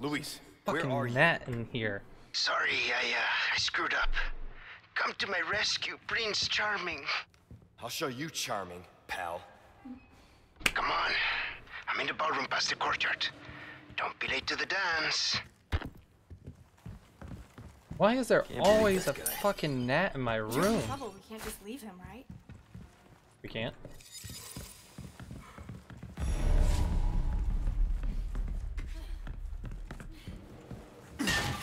Luis, where are you? Matt in here. Sorry, I screwed up. Come to my rescue, Prince Charming. I'll show you Charming, pal. Come on. I'm in the ballroom past the courtyard. Don't be late to the dance. Why is there always a fucking gnat in my room? We can't just leave him, right? We can't.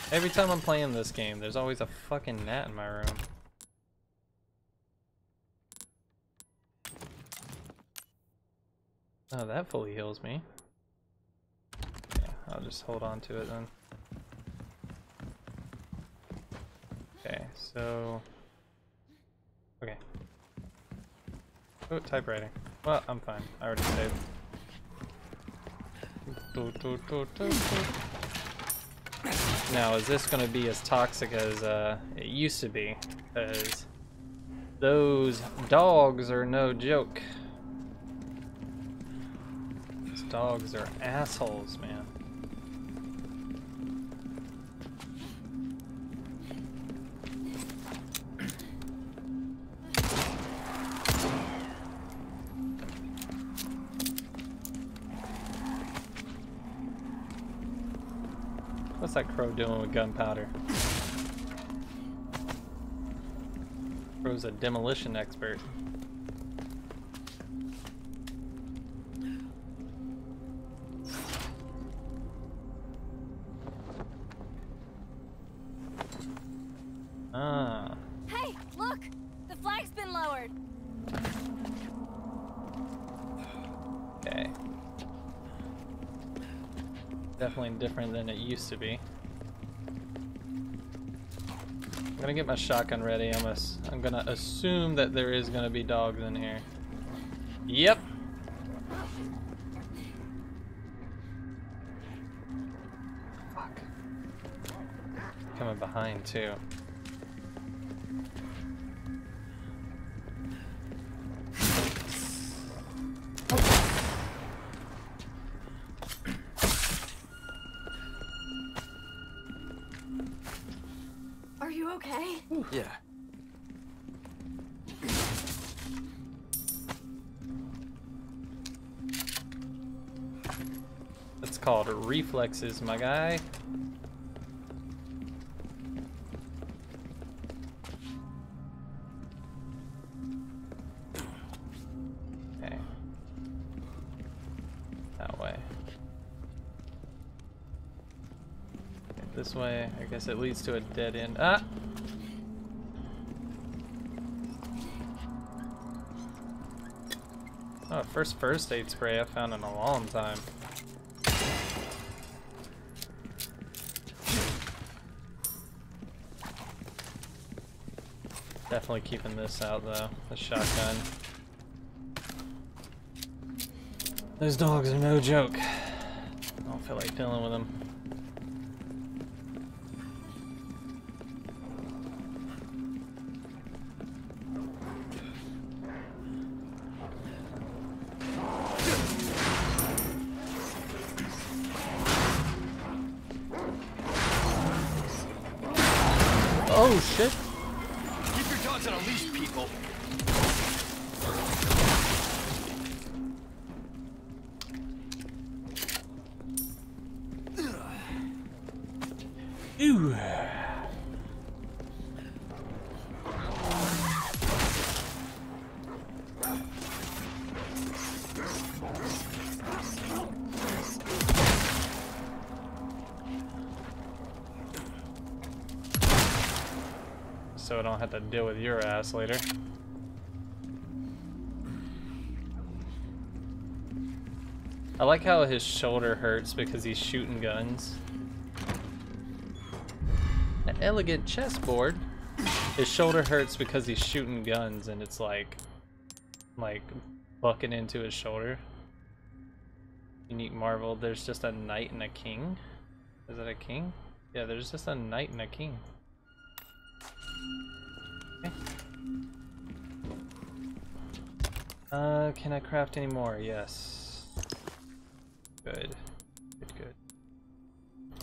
Every time I'm playing this game, there's always a fucking gnat in my room. Oh, that fully heals me. Yeah, I'll just hold on to it then. Okay, so... okay. Oh, typewriter. Well, I'm fine. I already saved. Now, is this going to be as toxic as it used to be? Because those dogs are no joke. Those dogs are assholes, man. What's that crow doing with gunpowder? Crow's a demolition expert. Ah. Hey, look! The flag's been lowered. Okay. Definitely different than it used to be. I'm gonna get my shotgun ready. I'm gonna assume that there is gonna be dogs in here. Yep. Fuck. Coming behind too. Okay. Yeah. That's called reflexes, my guy. Okay. That way. Okay, this way, I guess it leads to a dead end. Ah! Oh, first aid spray I found in a long time. Definitely keeping this out though, the shotgun. Those dogs are no joke. I don't feel like dealing with them. Oh shit! Keep your dogs on a leash, people. Ew. So I don't have to deal with your ass later. I like how his shoulder hurts because he's shooting guns. An elegant chessboard. His shoulder hurts because he's shooting guns and it's like bucking into his shoulder. Unique marvel. There's just a knight and a king. Is it a king? Yeah, there's just a knight and a king. Okay. Can I craft any more? Yes. Good. Good, good.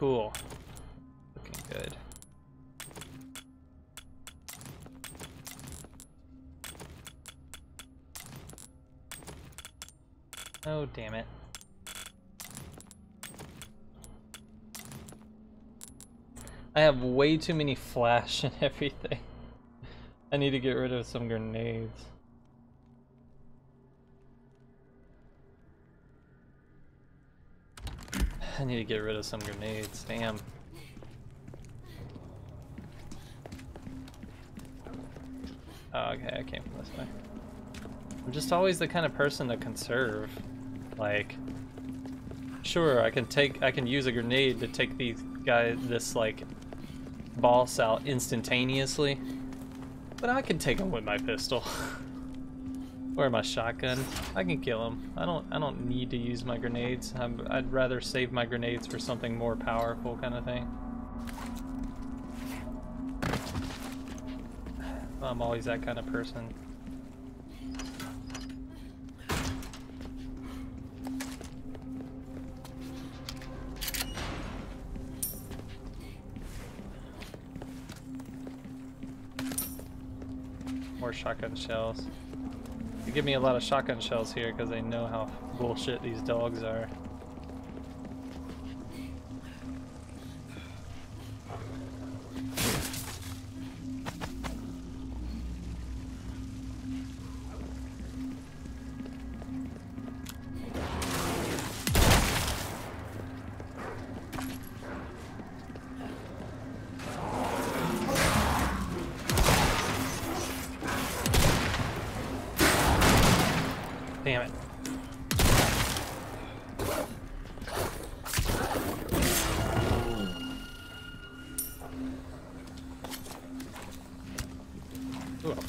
Cool. Looking good. Oh, damn it. I have way too many flash and everything. I need to get rid of some grenades. I need to get rid of some grenades, damn. Oh, okay, I came from this way. I'm just always the kind of person to conserve. Like, sure, I can use a grenade to take these guys, this like boss out instantaneously, but I can take them with my pistol or my shotgun. I can kill them. I don't need to use my grenades. I'd rather save my grenades for something more powerful, kind of thing. I'm always that kind of person. More shotgun shells. They give me a lot of shotgun shells here because they know how bullshit these dogs are.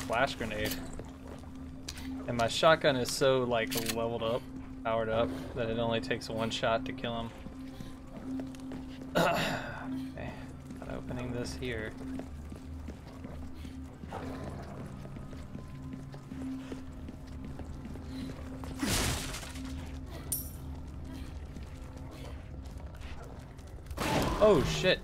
Flash grenade, and my shotgun is so like leveled up, powered up, that it only takes one shot to kill him. Okay, not opening this here. Oh shit.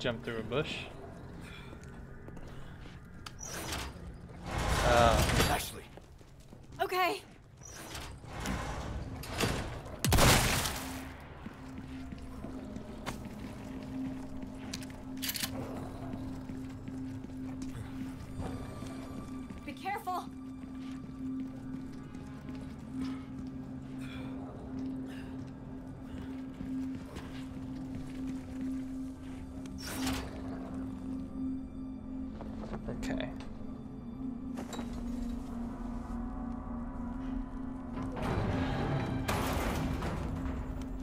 Jump through a bush. Ashley. Okay. Be careful.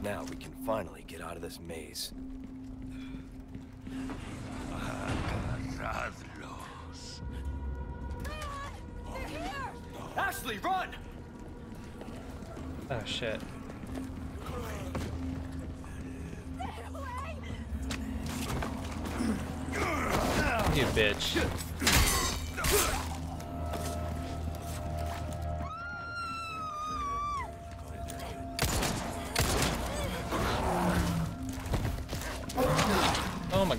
Now we can finally get out of this maze. They're here! Ashley, run! Oh shit. You bitch. Oh my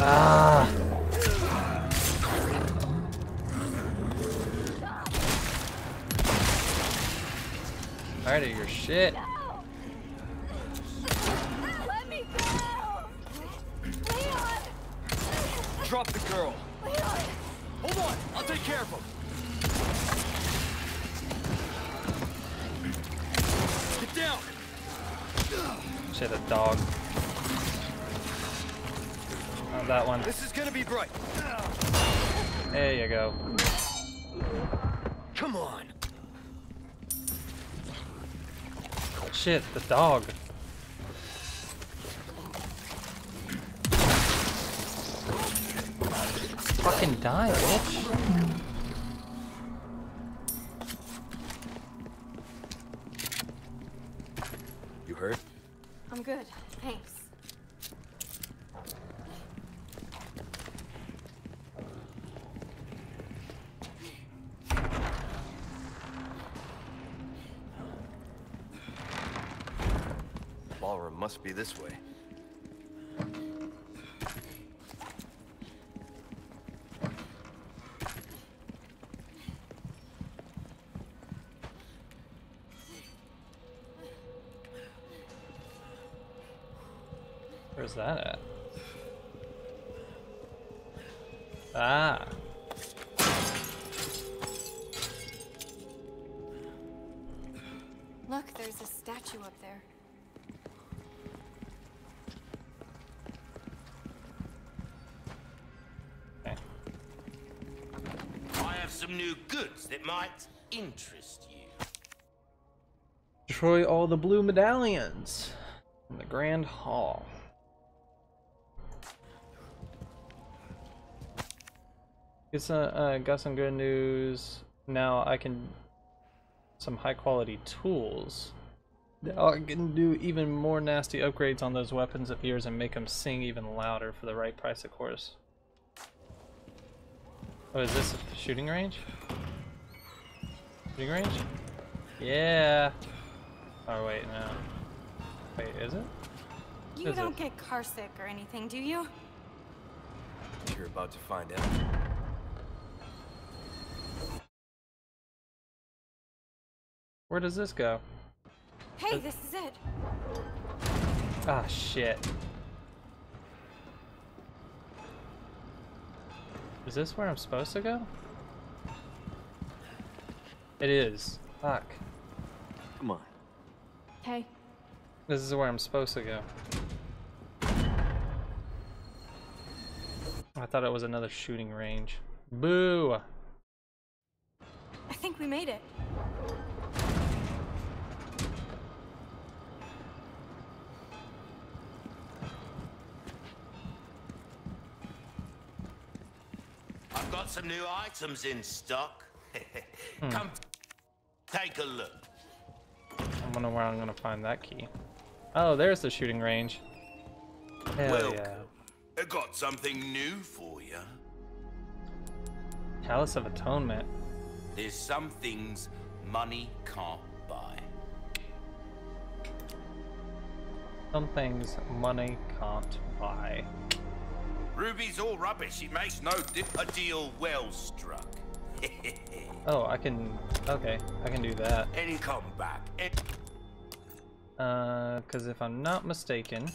Ah. Tired of your shit. No. Let me go. Leon. Drop the girl. Leon. Hold on, I'll take care of him. Down. Shit, a dog. Not that one. This is gonna be bright. There you go. Come on. Shit, the dog. Fucking die, bitch. must be this way. Where's that at? Ah. Look, there's a statue up there. Okay. I have some new goods that might interest you. Destroy all the blue medallions in the Grand Hall. Got some good news. Now I can some high quality tools. I can do even more nasty upgrades on those weapons of yours and make them sing even louder for the right price, of course. Oh, is this a shooting range? Shooting range? Yeah. Oh wait, no. Wait, is it? You don't get carsick or anything, do you? You're about to find out. Where does this go? Hey, this is it. Ah, shit. Is this where I'm supposed to go? It is. Fuck. Come on. Hey. This is where I'm supposed to go. I thought it was another shooting range. Boo! I think we made it. Got some new items in stock. Come take a look. I wonder where I'm gonna find that key. Oh, there's the shooting range. Hell welcome. Yeah. I got something new for you. Palace of Atonement. There's some things money can't buy. Some things money can't buy. Ruby's all rubbish, it makes no difference. A deal well struck. Oh, I can... Okay, I can do that. Any comeback. Because if I'm not mistaken...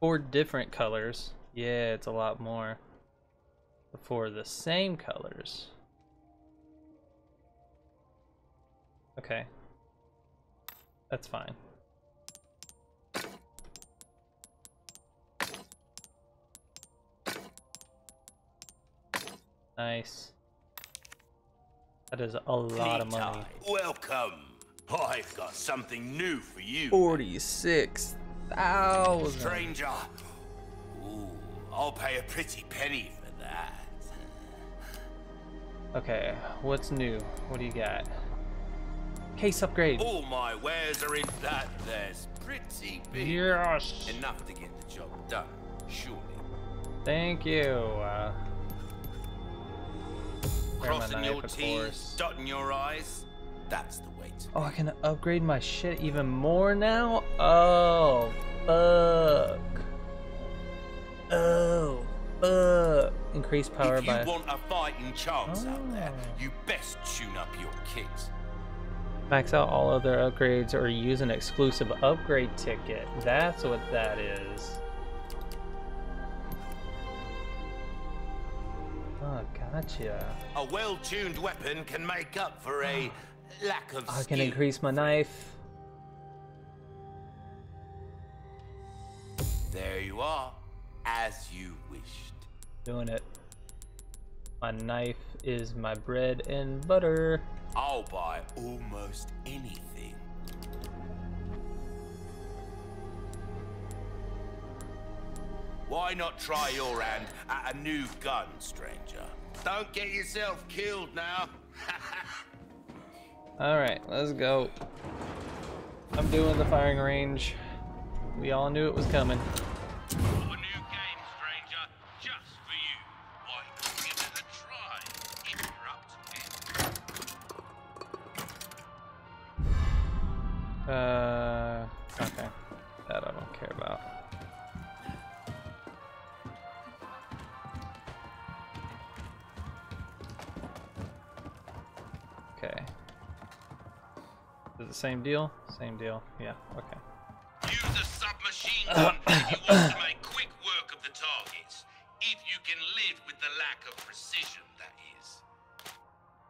4 different colors. Yeah, it's a lot more. For the same colors. Okay. That's fine. Nice. That is a lot of money. Welcome. I've got something new for you. 46,000. Stranger. Ooh, I'll pay a pretty penny for that. Okay, what's new? What do you got? Case upgrade. All my wares are in that. There's pretty big. Yes. Enough to get the job done, surely. Thank you. Crossing your T's, dotting your I's, that's the way to. Oh, I can upgrade my shit even more now? Oh, fuck. Oh, fuck. Increase power by... If you want a fighting chance out there, you best tune up your kit. Max out all other upgrades or use an exclusive upgrade ticket. That's what that is. Oh, gotcha. A well-tuned weapon can make up for a lack of skill. I can increase my knife. There you are, as you wished. Doing it. My knife is my bread and butter. I'll buy almost anything. Why not try your hand at a new gun, stranger? Don't get yourself killed now. Alright, let's go. I'm doing the firing range. We all knew it was coming. A new game, stranger, just for you. Why not give it a try if you're up to it? Okay. That I don't care. it the same deal? Same deal. Yeah, okay. Use a submachine gun if you want to make quick work of the targets. If you can live with the lack of precision, that is.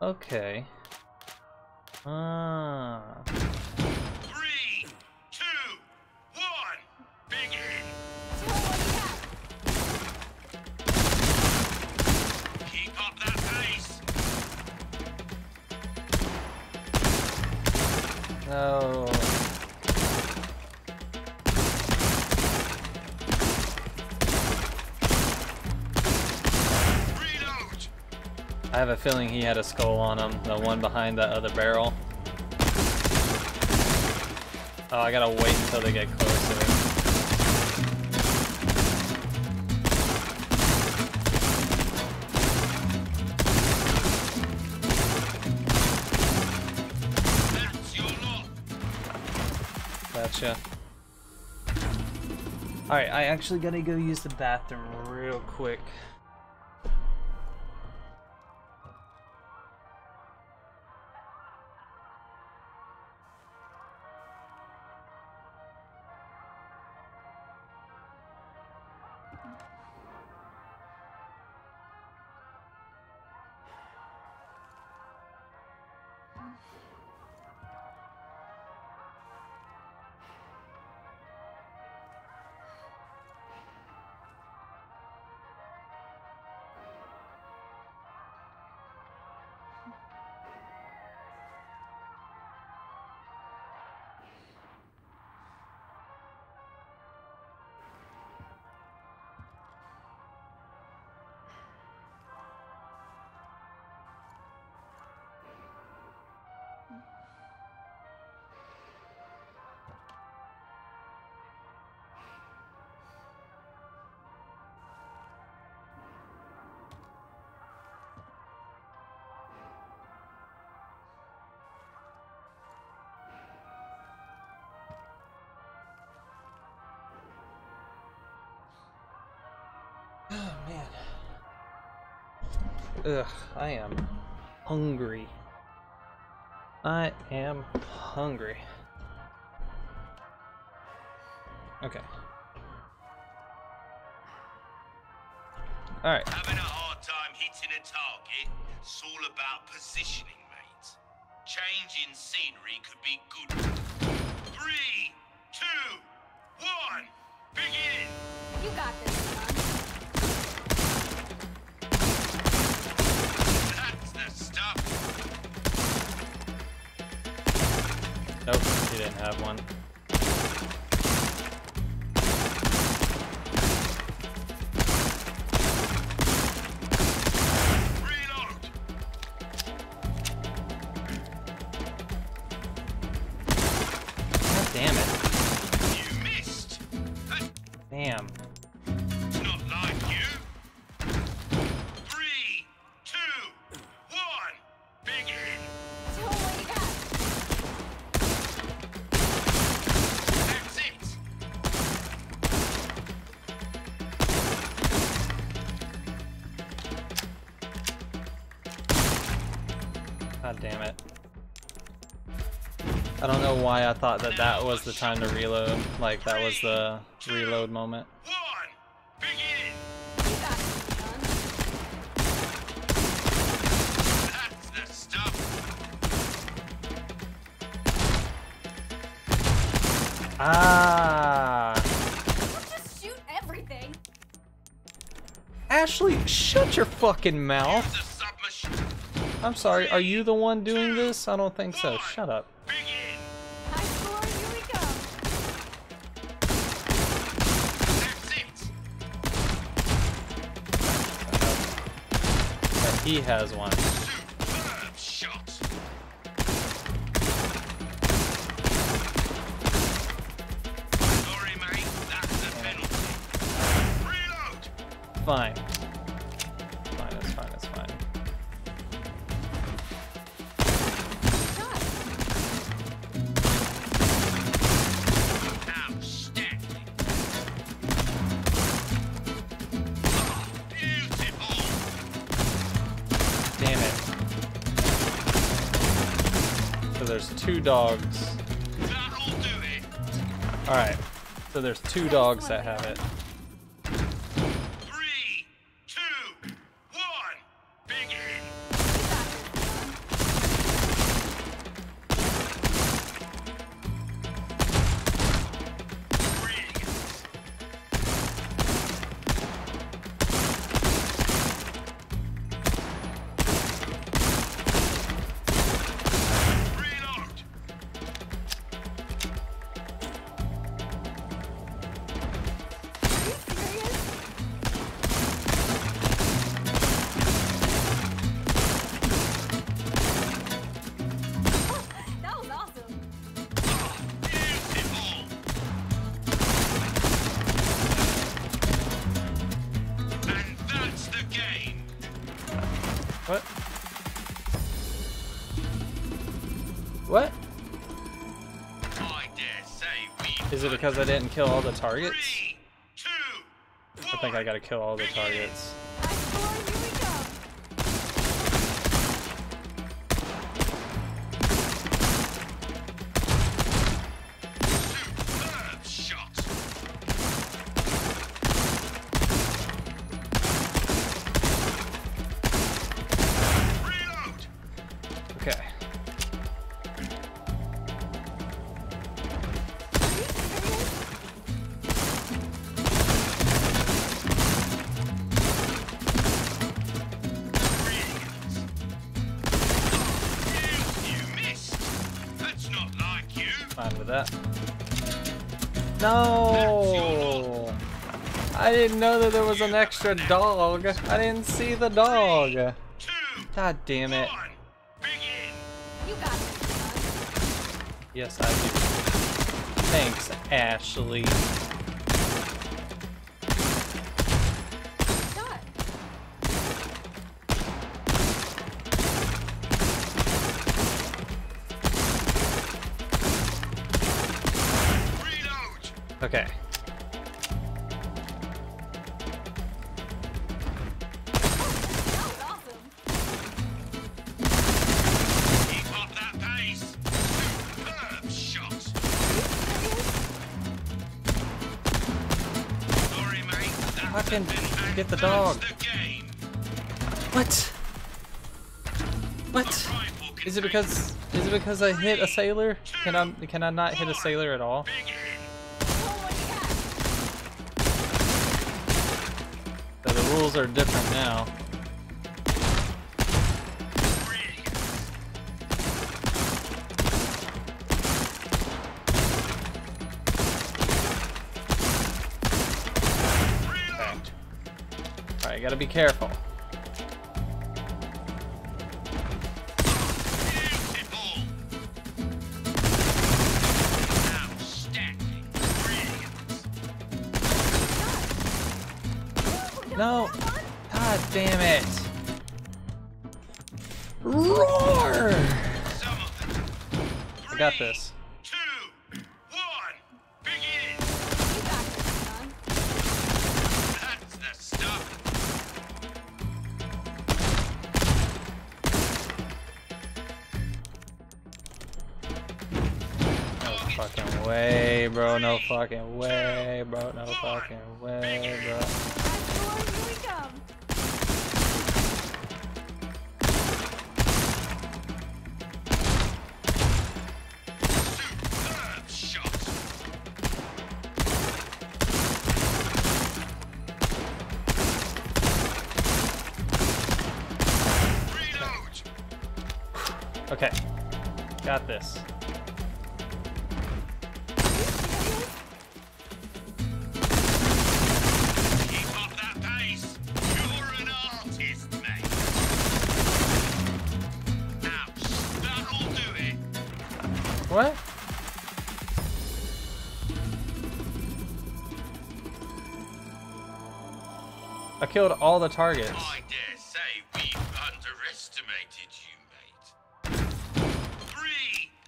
Okay. Ah. 3, 2, 1, begin! Keep up that pace! No. I have a feeling he had a skull on him, the one behind that other barrel. Oh, I gotta wait until they get close to it. Gotcha. Alright, I actually gotta go use the bathroom real quick. Ugh, I am hungry. I am hungry. Okay. Alright. Having a hard time hitting a target? It's all about positioning, mate. Changing scenery could be good. 3, 2, 1, begin! You got this, Leon. Nope, he didn't have one. God damn it. You missed. Damn. It's not like you. 3, 2, 1, begin. God damn it. I don't know why I thought that that was the time to reload. Like, that was the reload moment. Ah! Just shoot everything. Ashley, shut your fucking mouth! I'm sorry, are you the one doing this? I don't think so. Shut up. High score, here we go. That's it. But he has one. Superb shot. Sorry, mate, that's the penalty. Reload! Fine. There's 2 dogs. Alright, so there's two dogs that have it. 3, 2, 1, What? Is it because I didn't kill all the targets? 3, 2, 1, I think I gotta kill all the targets. That. No! I didn't know that there was an extra dog. I didn't see the dog. God damn it. Yes, I do. Thanks, Ashley. Okay. Fucking get the dog. What? What? Is it because I hit a sailor? Can I not hit a sailor at all? Rules are different now. Okay. Alright, gotta be careful. No! God damn it! Roar! I got this. 3, 2, 1, begin! That's the stuff! No fucking way, bro. No fucking way, bro. No fucking way, bro. Okay, got this. Keep up that pace. You're an artist, mate. Ouch, that'll do it. What? I killed all the targets. I dare say we've underestimated you.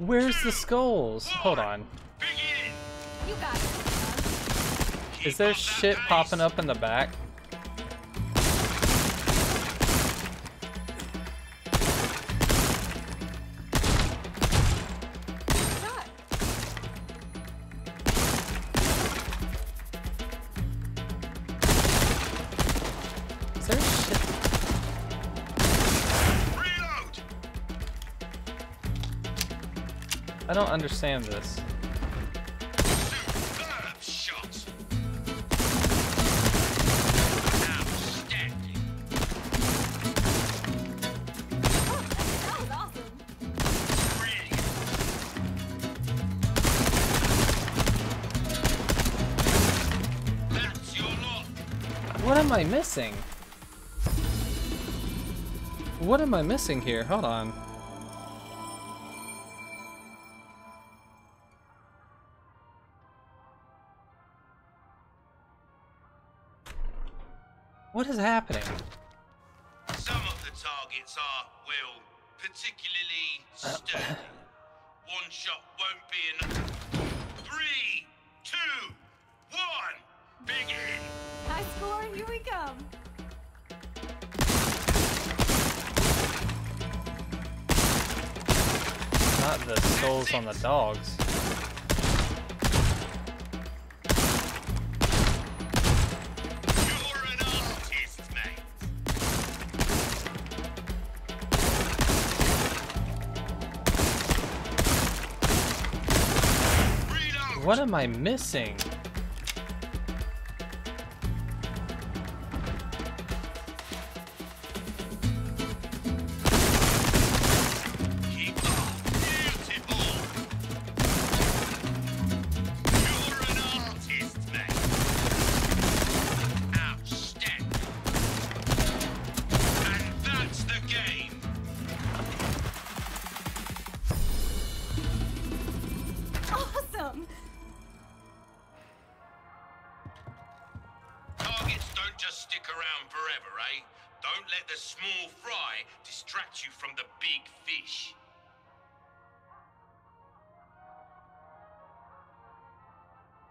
Where's the skulls? Hold on. Is there shit popping up in the back? I don't understand this. What am I missing? What am I missing here? Hold on. What is happening? Some of the targets are, well, particularly sturdy. One shot won't be enough. 3, 2, 1, begin! High score, here we come! Not the skulls on the dogs. You're an artist, mate. What am I missing?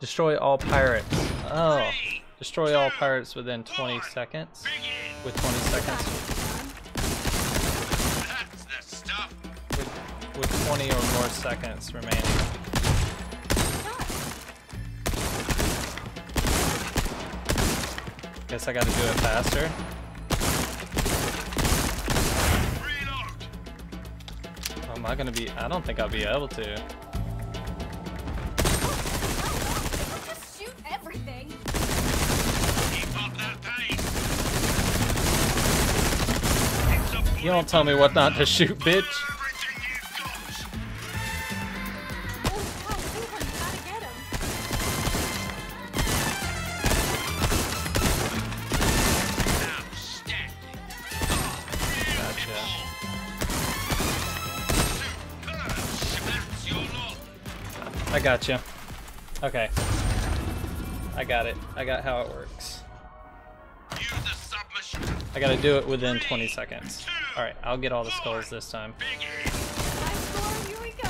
Destroy all pirates. Oh. Destroy all pirates within 20 seconds. With 20 seconds. That's the stuff. With 20 or more seconds remaining. Guess I gotta do it faster. Am I gonna be? I don't think I'll be able to. You don't tell me what not to shoot, bitch. Gotcha. I gotcha. Okay. I got it. I got how it works. I gotta do it within 20 seconds. Alright, I'll get all the skulls this time. Here we go.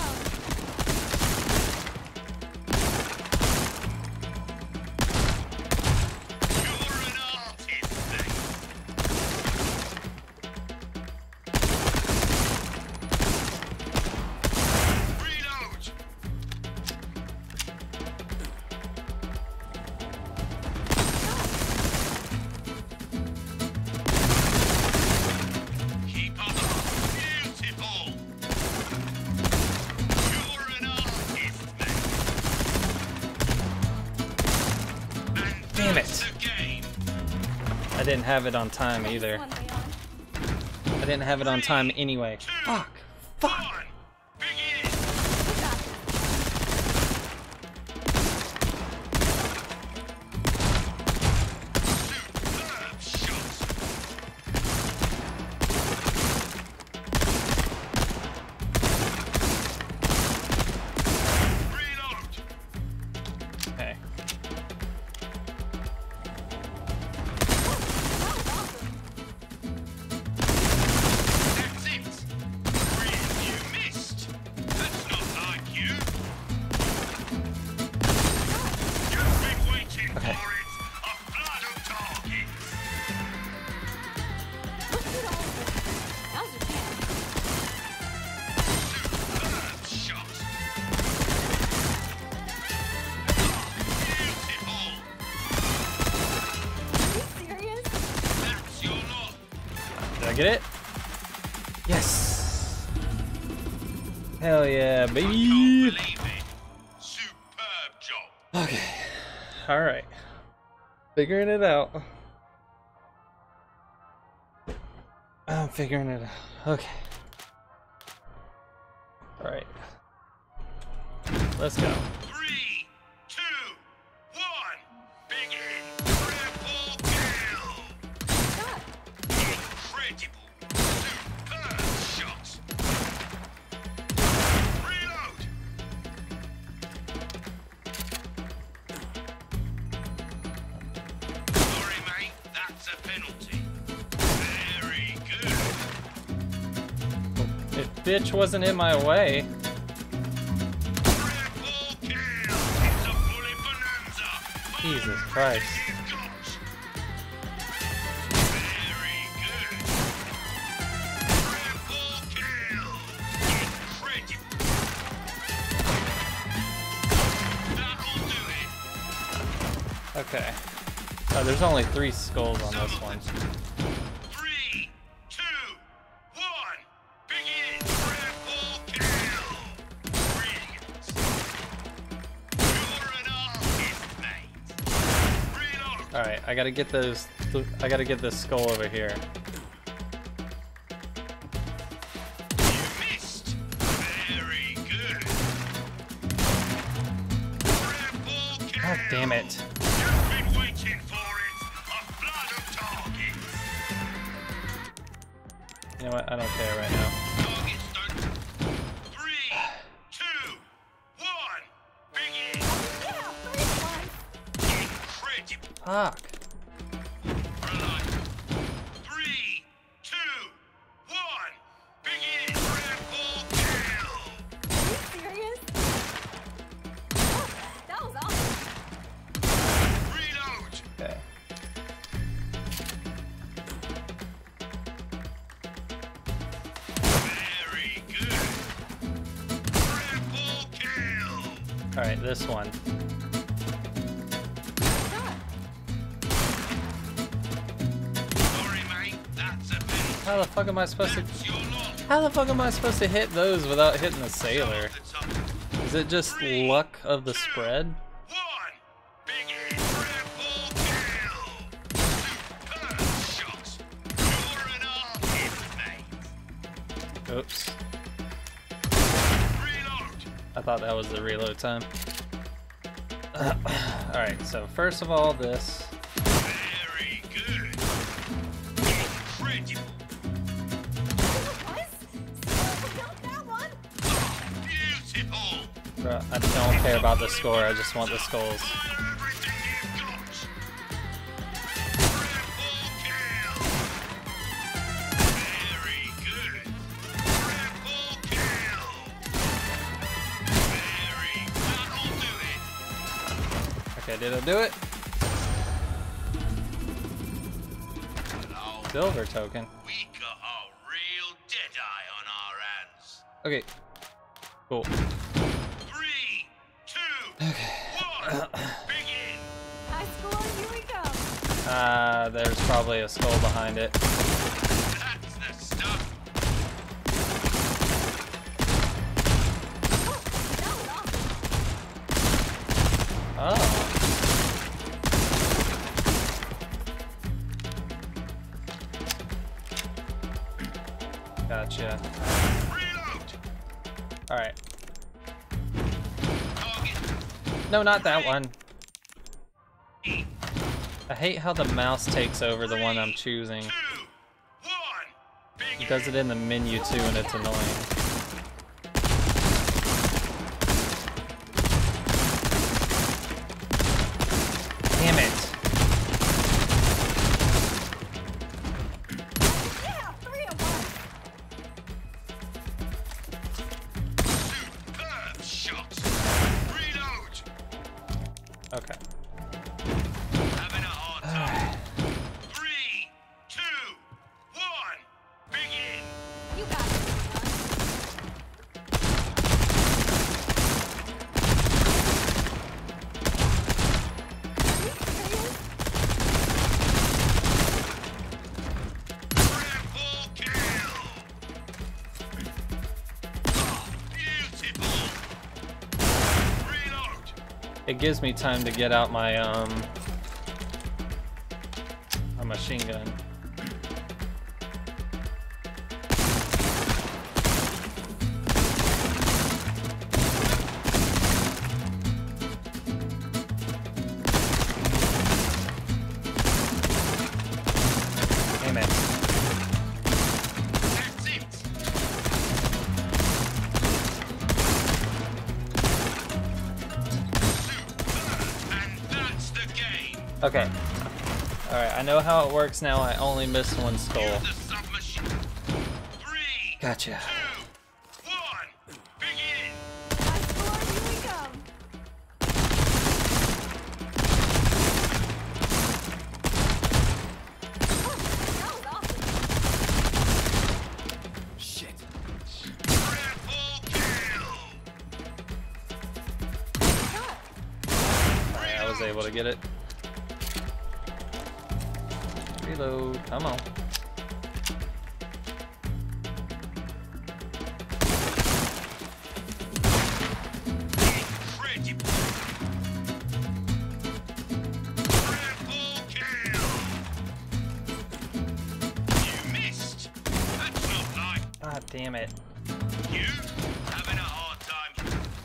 I didn't have it on time either. I didn't have it on time anyway. Fuck! Fuck! Get it? Yes! Hell yeah, baby! Superb job. Okay. All right. Figuring it out. I'm figuring it out. Okay. All right. Let's go. 3, 2, 1. Begin triple kill. Incredible. Superb shots. Reload. Sorry, mate. That's a penalty. Very good. If bitch wasn't in my way. Jesus Christ. Very good. Triple kill. Incredible. That'll do it. Okay. Oh, there's only 3 skulls on this one. 3, 2, 1. Begin. Triple kill. Brilliant. You're an artist, mate. All right, I gotta get those. I gotta get this skull over here. You missed. Very good. Triple kill. God damn it! You've been waiting for it. A flood of targets. You know what? I don't care right now. Targets done. 3, 2, 1. Begin. Incredible. Fuck. 3, 2, 1. Begin. Triple kill. Are you serious? Oh, that was awesome. Reload. Okay. Very good. Triple kill. All right, this one. Sorry, mate. That's a penalty. How the fuck am I supposed to? That's your lot. How the fuck am I supposed to hit those without hitting the sailor? Is it just luck of the spread? 1. Big triple kill. Superb shots. You're an artist, mate. Oops. Reload. I thought that was the reload time. All right. So first of all, this. Very good. Incredible. What? Someone killed that one? Beautiful. Bruh, I don't care about the score. I just want the skulls. Fire everything you've got. Triple kill. Very good. Triple kill. Very. That'll do it. Okay, did I do it? Hello. Silver token. We got a real dead eye on our hands. Okay. Cool. 3, 2, 1. Begin. High score, here we go. There's probably a skull behind it. That's the stuff. Oh, that was awesome. Oh. Gotcha. Reload. All right. Target. No, not that one. Three, I hate how the mouse takes over the one I'm choosing. 2, 1. Begin. It does it in the menu too, and it's annoying. Damn it. Yeah, 3 and 1. Superb shots. Reload. Okay. Having a hard time. 3, 2, 1. Begin. You got it. It gives me time to get out my machine gun. Okay. Alright, I know how it works now. I only missed one skull. Gotcha. Alright, I was able to get it. Reload, come on. God damn it. You having a hard time.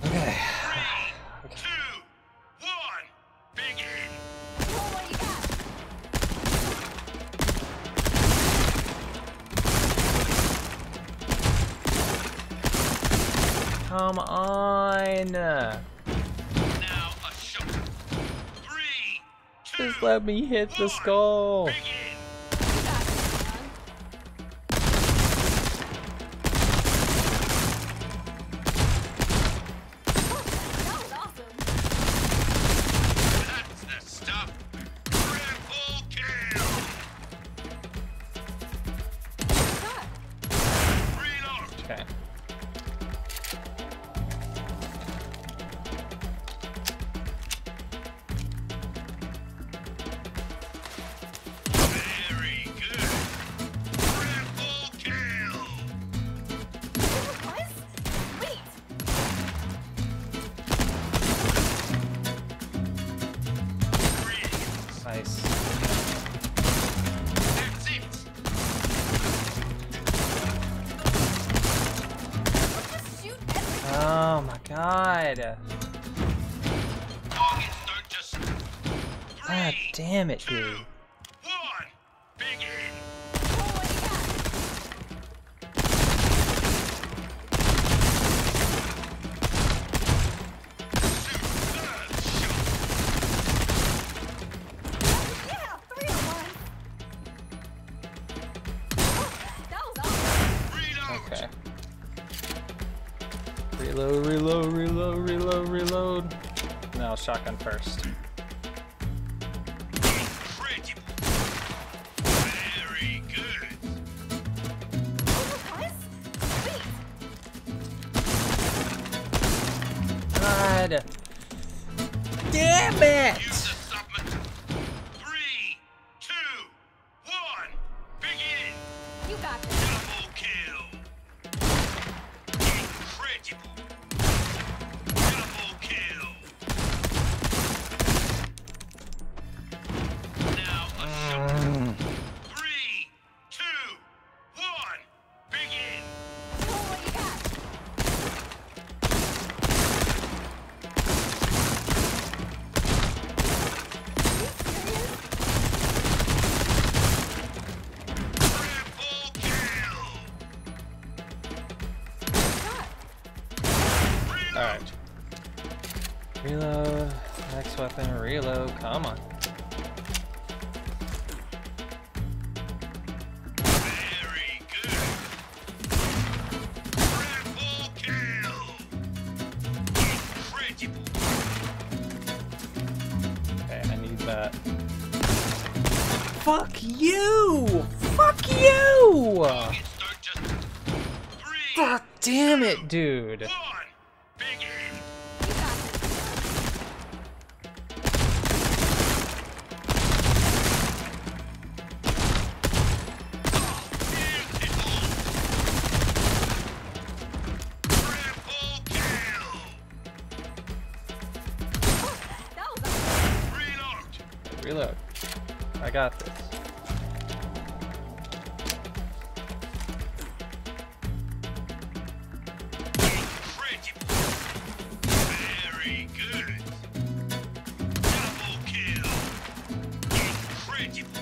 Okay. 3, 2, 1, begin. Come on! Now a shot. 3, 2, just let me hit the skull. Begin. Nice. That's it. Oh my god. God damn it, dude. Reload, reload, reload, reload, reload. No, shotgun first. Incredible. Very good. God. Damn it! 3, 2, 1, begin! You got this. Double kill. Incredible. Alright. Reload. Next weapon. Reload. Come on. Very good. Triple kill. Incredible. Okay, I need that. Fuck you! Fuck you! God damn it, dude. got this. Very good. Double kill. Incredible.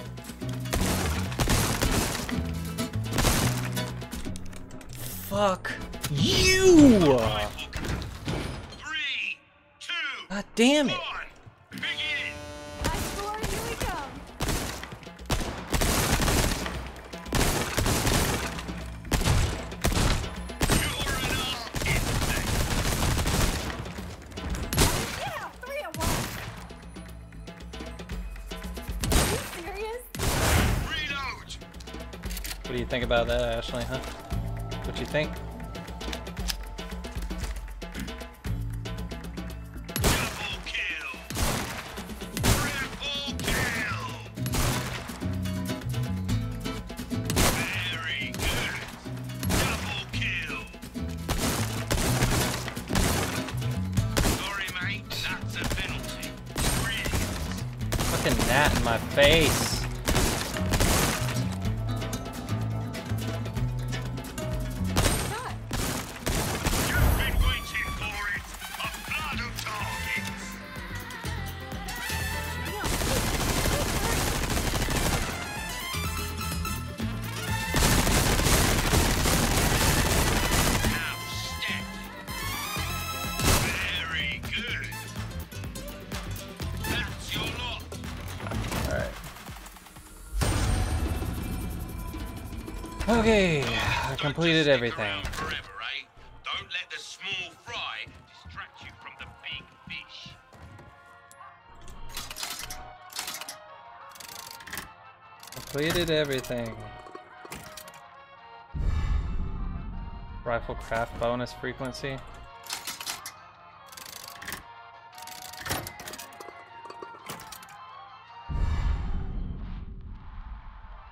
Fuck you! God damn it! What do you think about that, Ashley, huh? What you think? Double kill! Triple kill! Very good! Double kill! Sorry, mate, that's a penalty. Fucking gnat in my face! Okay, I completed everything. Don't let the small fry distract you from the big fish. Completed everything. Rifle craft bonus frequency.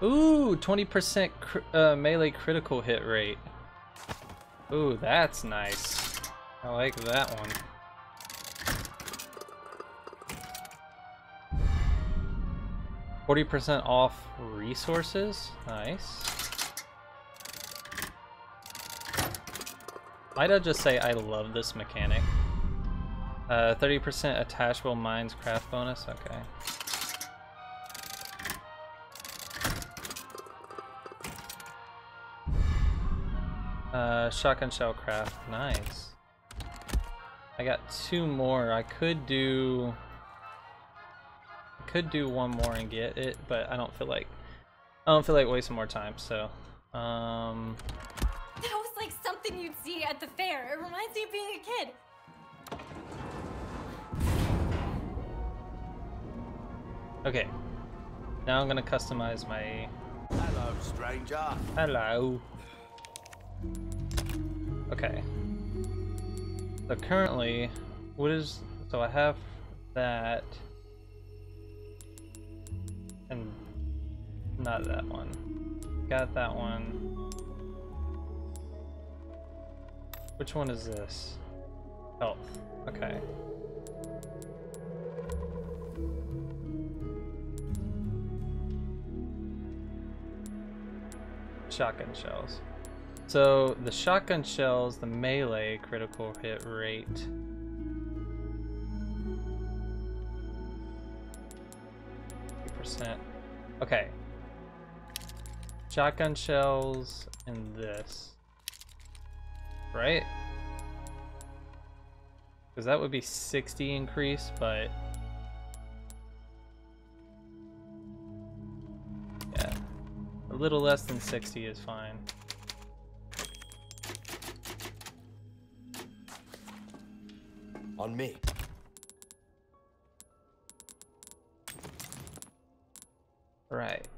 Ooh, 20% melee critical hit rate. Ooh, that's nice. I like that one. $40% off resources. Nice. Might I just say I love this mechanic? 30% attachable mines craft bonus. Okay. Shotgun shell craft, nice. I got two more. I could do one more and get it, but I don't feel like wasting more time. So, that was like something you'd see at the fair. It reminds me of being a kid. Okay, now I'm gonna customize my. Hello, stranger. Hello. Okay. So currently, so I have that, and not that one. Got that one. Which one is this? Health. Okay. Shotgun shells. So the shotgun shells, the melee critical hit rate. Okay. Shotgun shells and this. Right? Because that would be 60 increase, but. Yeah. A little less than 60 is fine. On me. Right.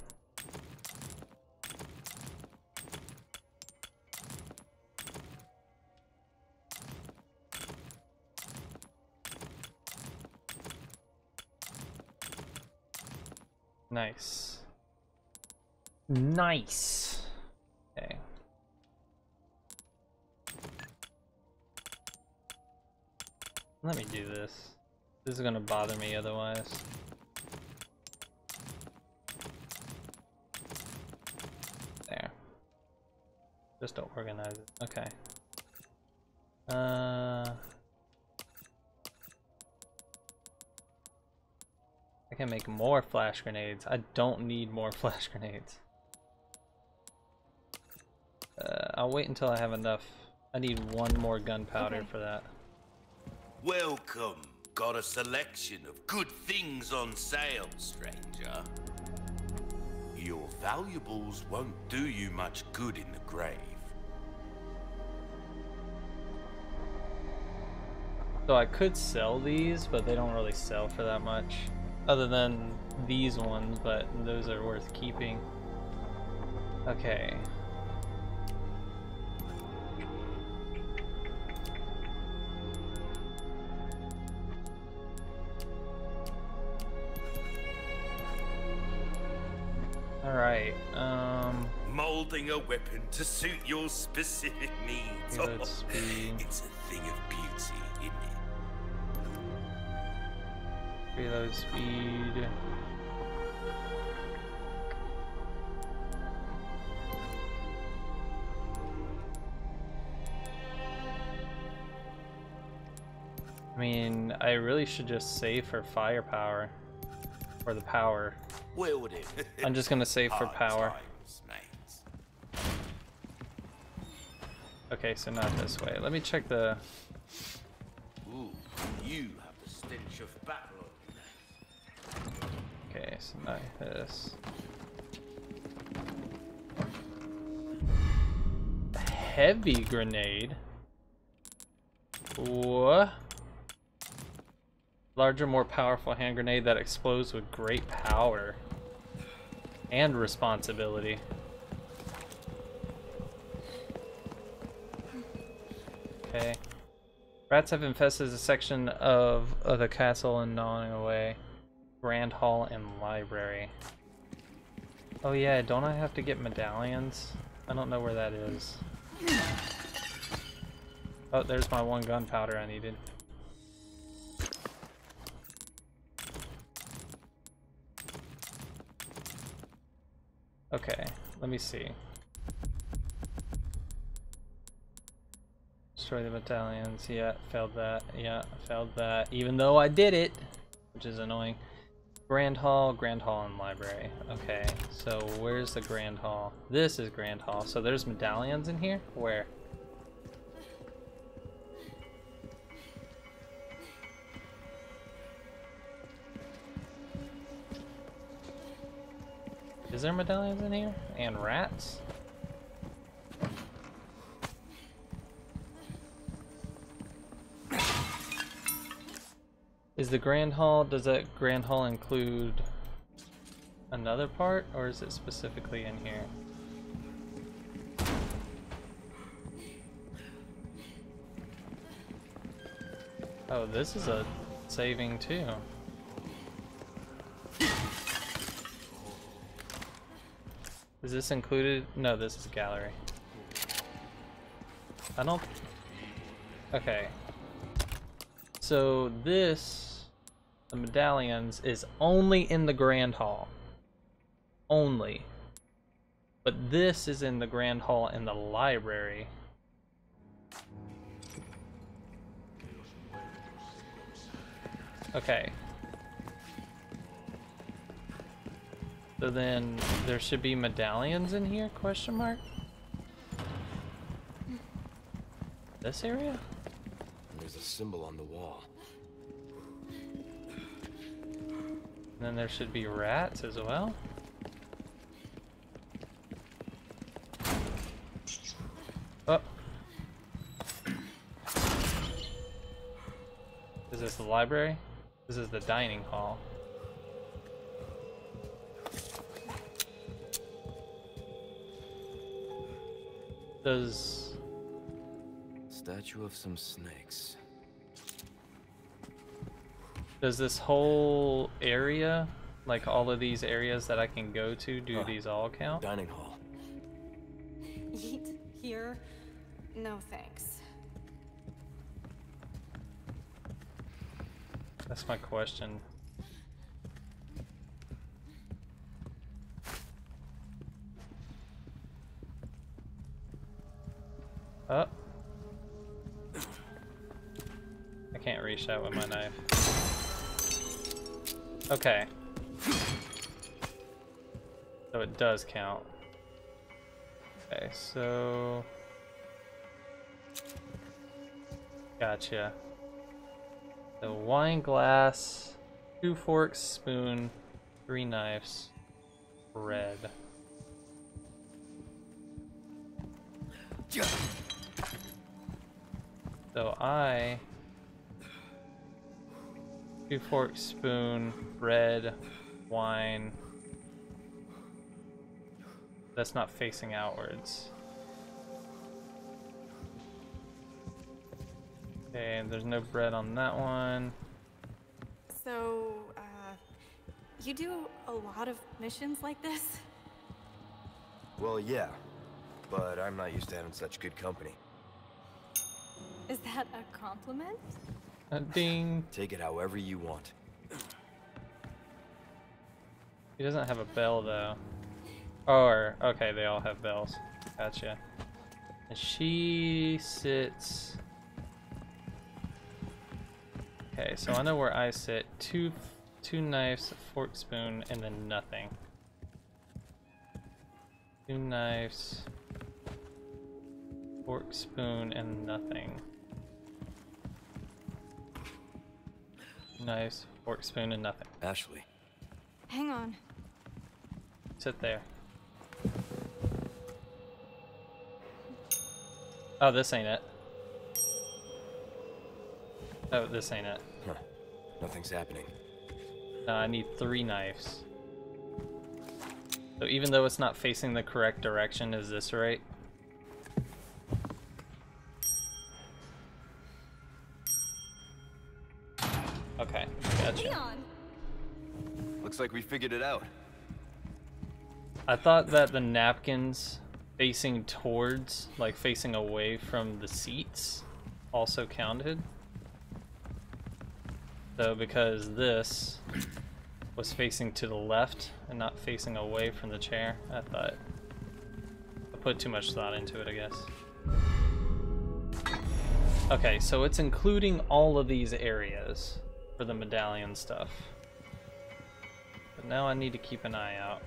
Nice. Nice. Okay. Let me do this. This is gonna bother me otherwise. Just to organize it. Okay. I can make more flash grenades. I don't need more flash grenades. I'll wait until I have enough. I need one more gunpowder for that. Welcome. Got a selection of good things on sale, stranger. Your valuables won't do you much good in the grave. So I could sell these, but they don't really sell for that much. Other than these ones, but those are worth keeping. Okay. Alright, molding a weapon to suit your specific needs. Oh, it's a thing of beauty, isn't it? Reload speed. I mean, I really should just save for firepower. Or the power. I'm just gonna save for power. Okay, so not this way. Let me check the. Ooh, you have the stench of battle. Okay, so not this. Heavy grenade. What? Larger, more powerful hand grenade that explodes with great power and responsibility. Okay. Rats have infested a section of the castle and gnawing away. Grand Hall and Library. Oh yeah, don't I have to get medallions? I don't know where that is. Oh, there's my one gunpowder I needed. Okay, let me see. Destroy the battalions. Yeah, failed that. Yeah, failed that. Even though I did it, which is annoying. Grand Hall, and Library. Okay, so where's the Grand Hall? This is Grand Hall. So there's medallions in here? Where? Is there medallions in here? And rats? Is the Grand Hall, does that Grand Hall include another part, or is it specifically in here? Oh, this is a saving too. Is this included? No, this is a gallery. I don't... Okay. So this, the medallions, is only in the Grand Hall. Only. But this is in the Grand Hall in the library. Okay. So then there should be medallions in here, question mark? This area? There's a symbol on the wall. And then there should be rats as well. Oh. Is this the library? This is the dining hall. Does... Statue of some snakes. Does this whole area, like all of these areas that I can go to, do these all count? Dining hall. Eat here? No thanks. That's my question. Oh. I can't reach that with my knife. Okay. So it does count. Okay, so... Gotcha. The wine glass, 2 forks, spoon, 3 knives, bread. So I... 2 forks, spoon, bread, wine. That's not facing outwards. Okay, and there's no bread on that one. So, you do a lot of missions like this? Well, yeah. But I'm not used to having such good company. Is that a compliment? A ding. Take it however you want. He doesn't have a bell, though. Or, okay, they all have bells. Gotcha. And she sits... Okay, so I know where I sit. Two knives, a fork, spoon, and then nothing. 2 knives, fork, spoon, and nothing. 2 knives, fork, spoon, and nothing. Ashley. Hang on. Sit there. Oh, this ain't it. Oh, this ain't it. Huh. Nothing's happening. I need 3 knives. So even though it's not facing the correct direction, is this right? Okay, gotcha. Leon. Looks like we figured it out. I thought that the napkins facing towards, like facing away from the seats, also counted. So because this was facing to the left and not facing away from the chair, I thought I put too much thought into it, I guess. Okay, so it's including all of these areas for the medallion stuff. But now I need to keep an eye out.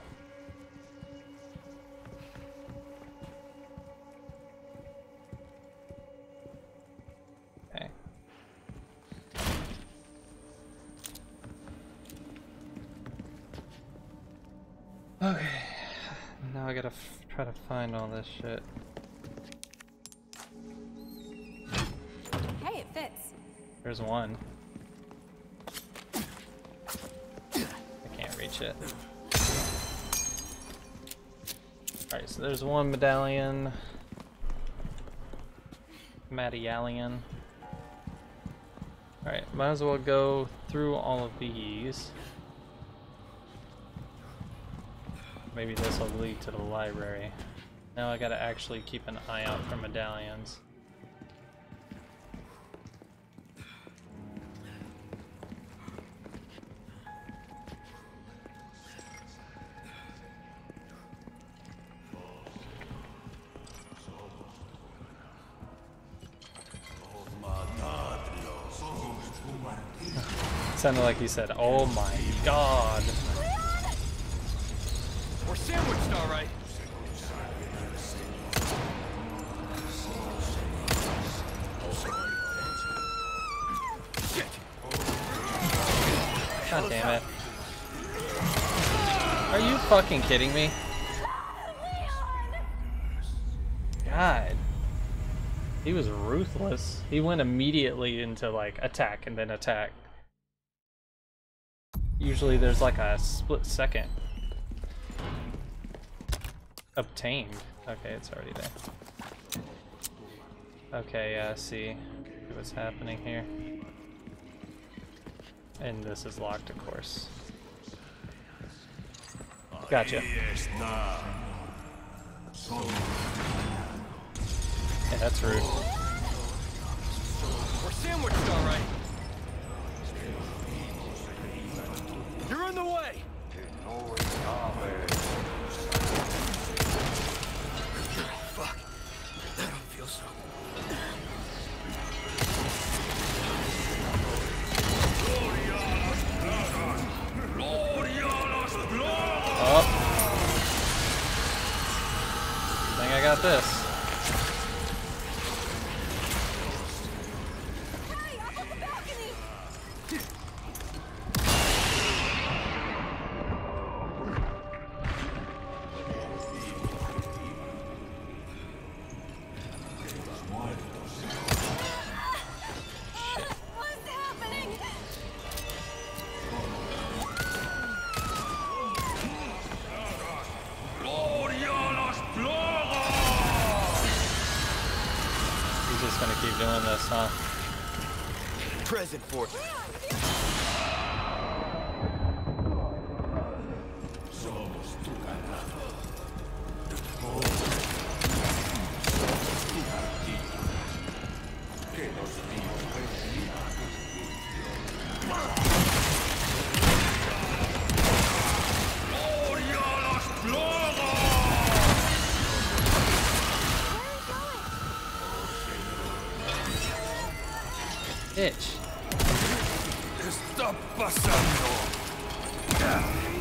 Okay, now I gotta try to find all this shit. Hey, it fits. There's one. I can't reach it. Alright, so there's one medallion. Medallion. Alright, might as well go through all of these. Maybe this will lead to the library. Now I gotta actually keep an eye out for medallions. Sounded like he said, "Oh my God." Sandwiched, all right. God damn it. Are you fucking kidding me? God. He was ruthless. He went immediately into like attack and then attack. Usually there's like a split second. Obtained. Okay, it's already there. Okay, yeah, I see what's happening here. And this is locked, of course. Gotcha. Yeah, that's rude. We're sandwiched, all right. You're in the way. Fuck, that don't feel so good. got this. Huh? Present for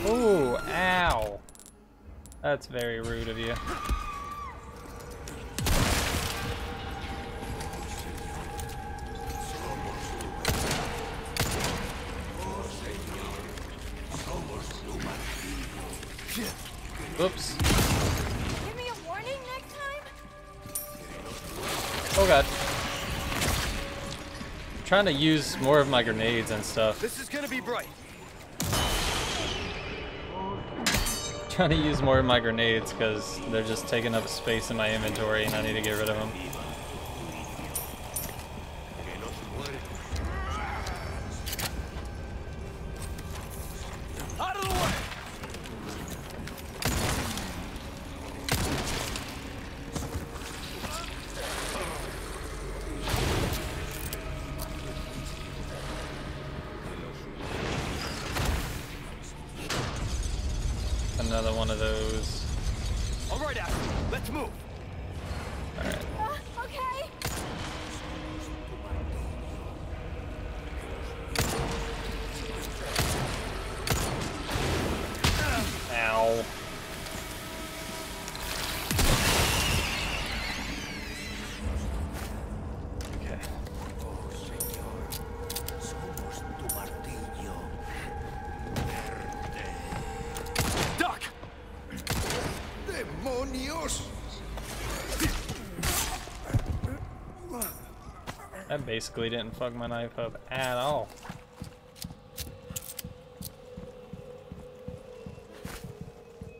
oh, ow. That's very rude of you. Oops. Give me a warning next time? Oh god. I'm trying to use more of my grenades and stuff. This is gonna be bright. Trying to use more of my grenades because they're just taking up space in my inventory and I need to get rid of them. Out of the way. Another one of those. All right, let's move. All right. Okay. Ow. Okay. I basically didn't fuck my knife up at all.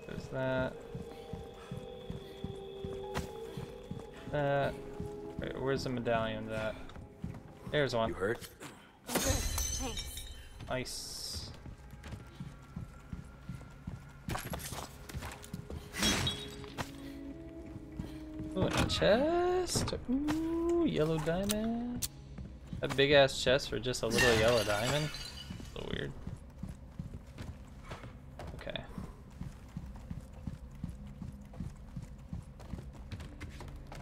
There's that. That. Wait, where's the medallion at? There's one. You hurt? I'm good. Thanks. Nice. Ooh, and a chest. Ooh, yellow diamond. A big ass chest for just a little yellow diamond. A little weird. Okay.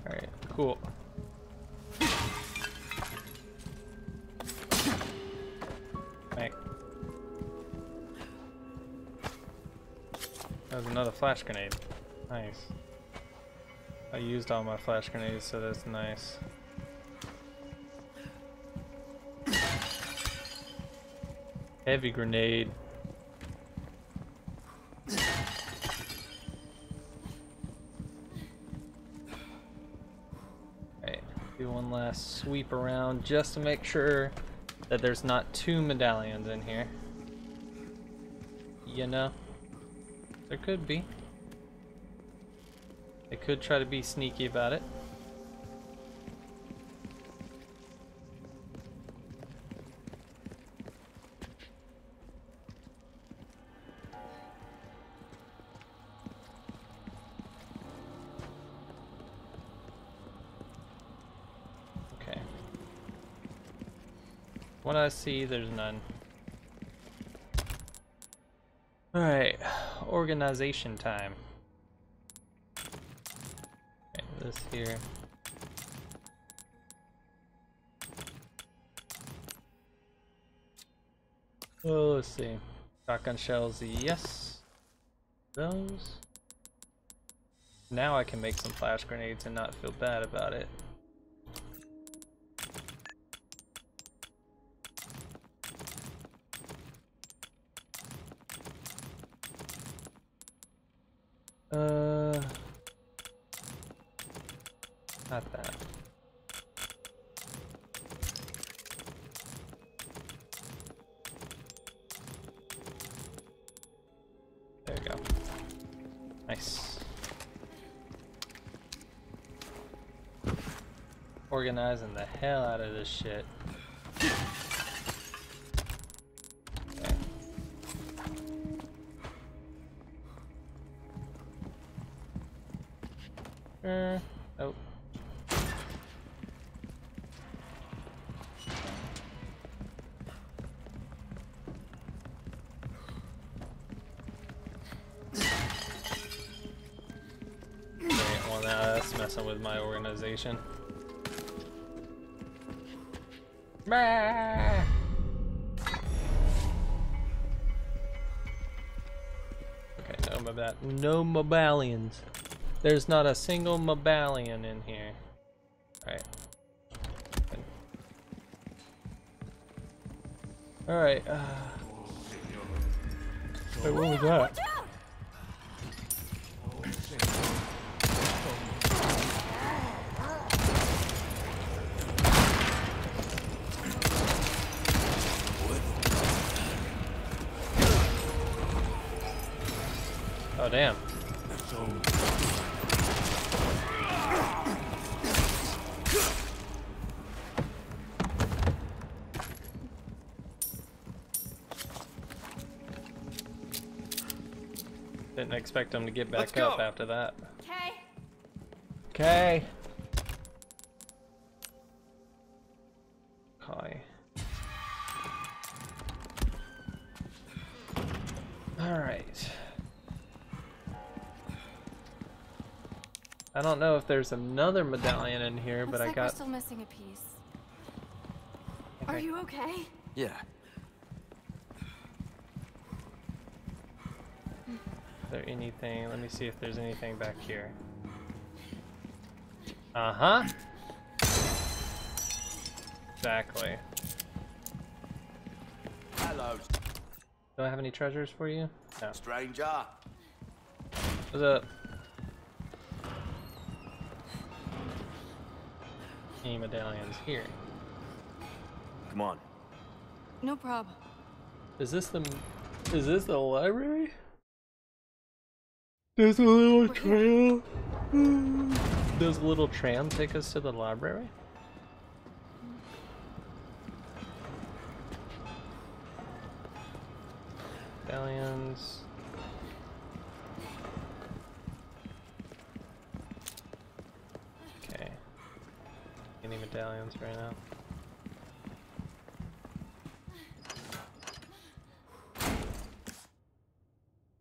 Alright, cool. Alright. That was another flash grenade. Nice. I used all my flash grenades, so that's nice. Heavy grenade. Alright, do one last sweep around just to make sure that there's not two medallions in here. You know, there could be. I could try to be sneaky about it. Okay. When I see, there's none. All right, organization time. This here. Oh, let's see. Shotgun shells, yes. Those. Now I can make some flash grenades and not feel bad about it. Not that. There we go. Nice. Organizing the hell out of this shit. Okay. Oh. Messing with my organization. Bah! Okay, no Mabalians. There's not a single Mabalian in here. Alright. Alright. Wait, what was that? Oh damn. Didn't expect him to get back up after that. Okay. Okay. Okay. All right. I don't know if there's another medallion in here, but I got. We're still missing a piece. Okay. Are you okay? Yeah. Is there anything? Let me see if there's anything back here. Uh-huh. Exactly. Hello. Do I have any treasures for you? No. Stranger. What's up? Any medallions here? Come on. No problem. Is this the library? Does a little trail? Does a little tram take us to the library? Medallions. Any medallions right now?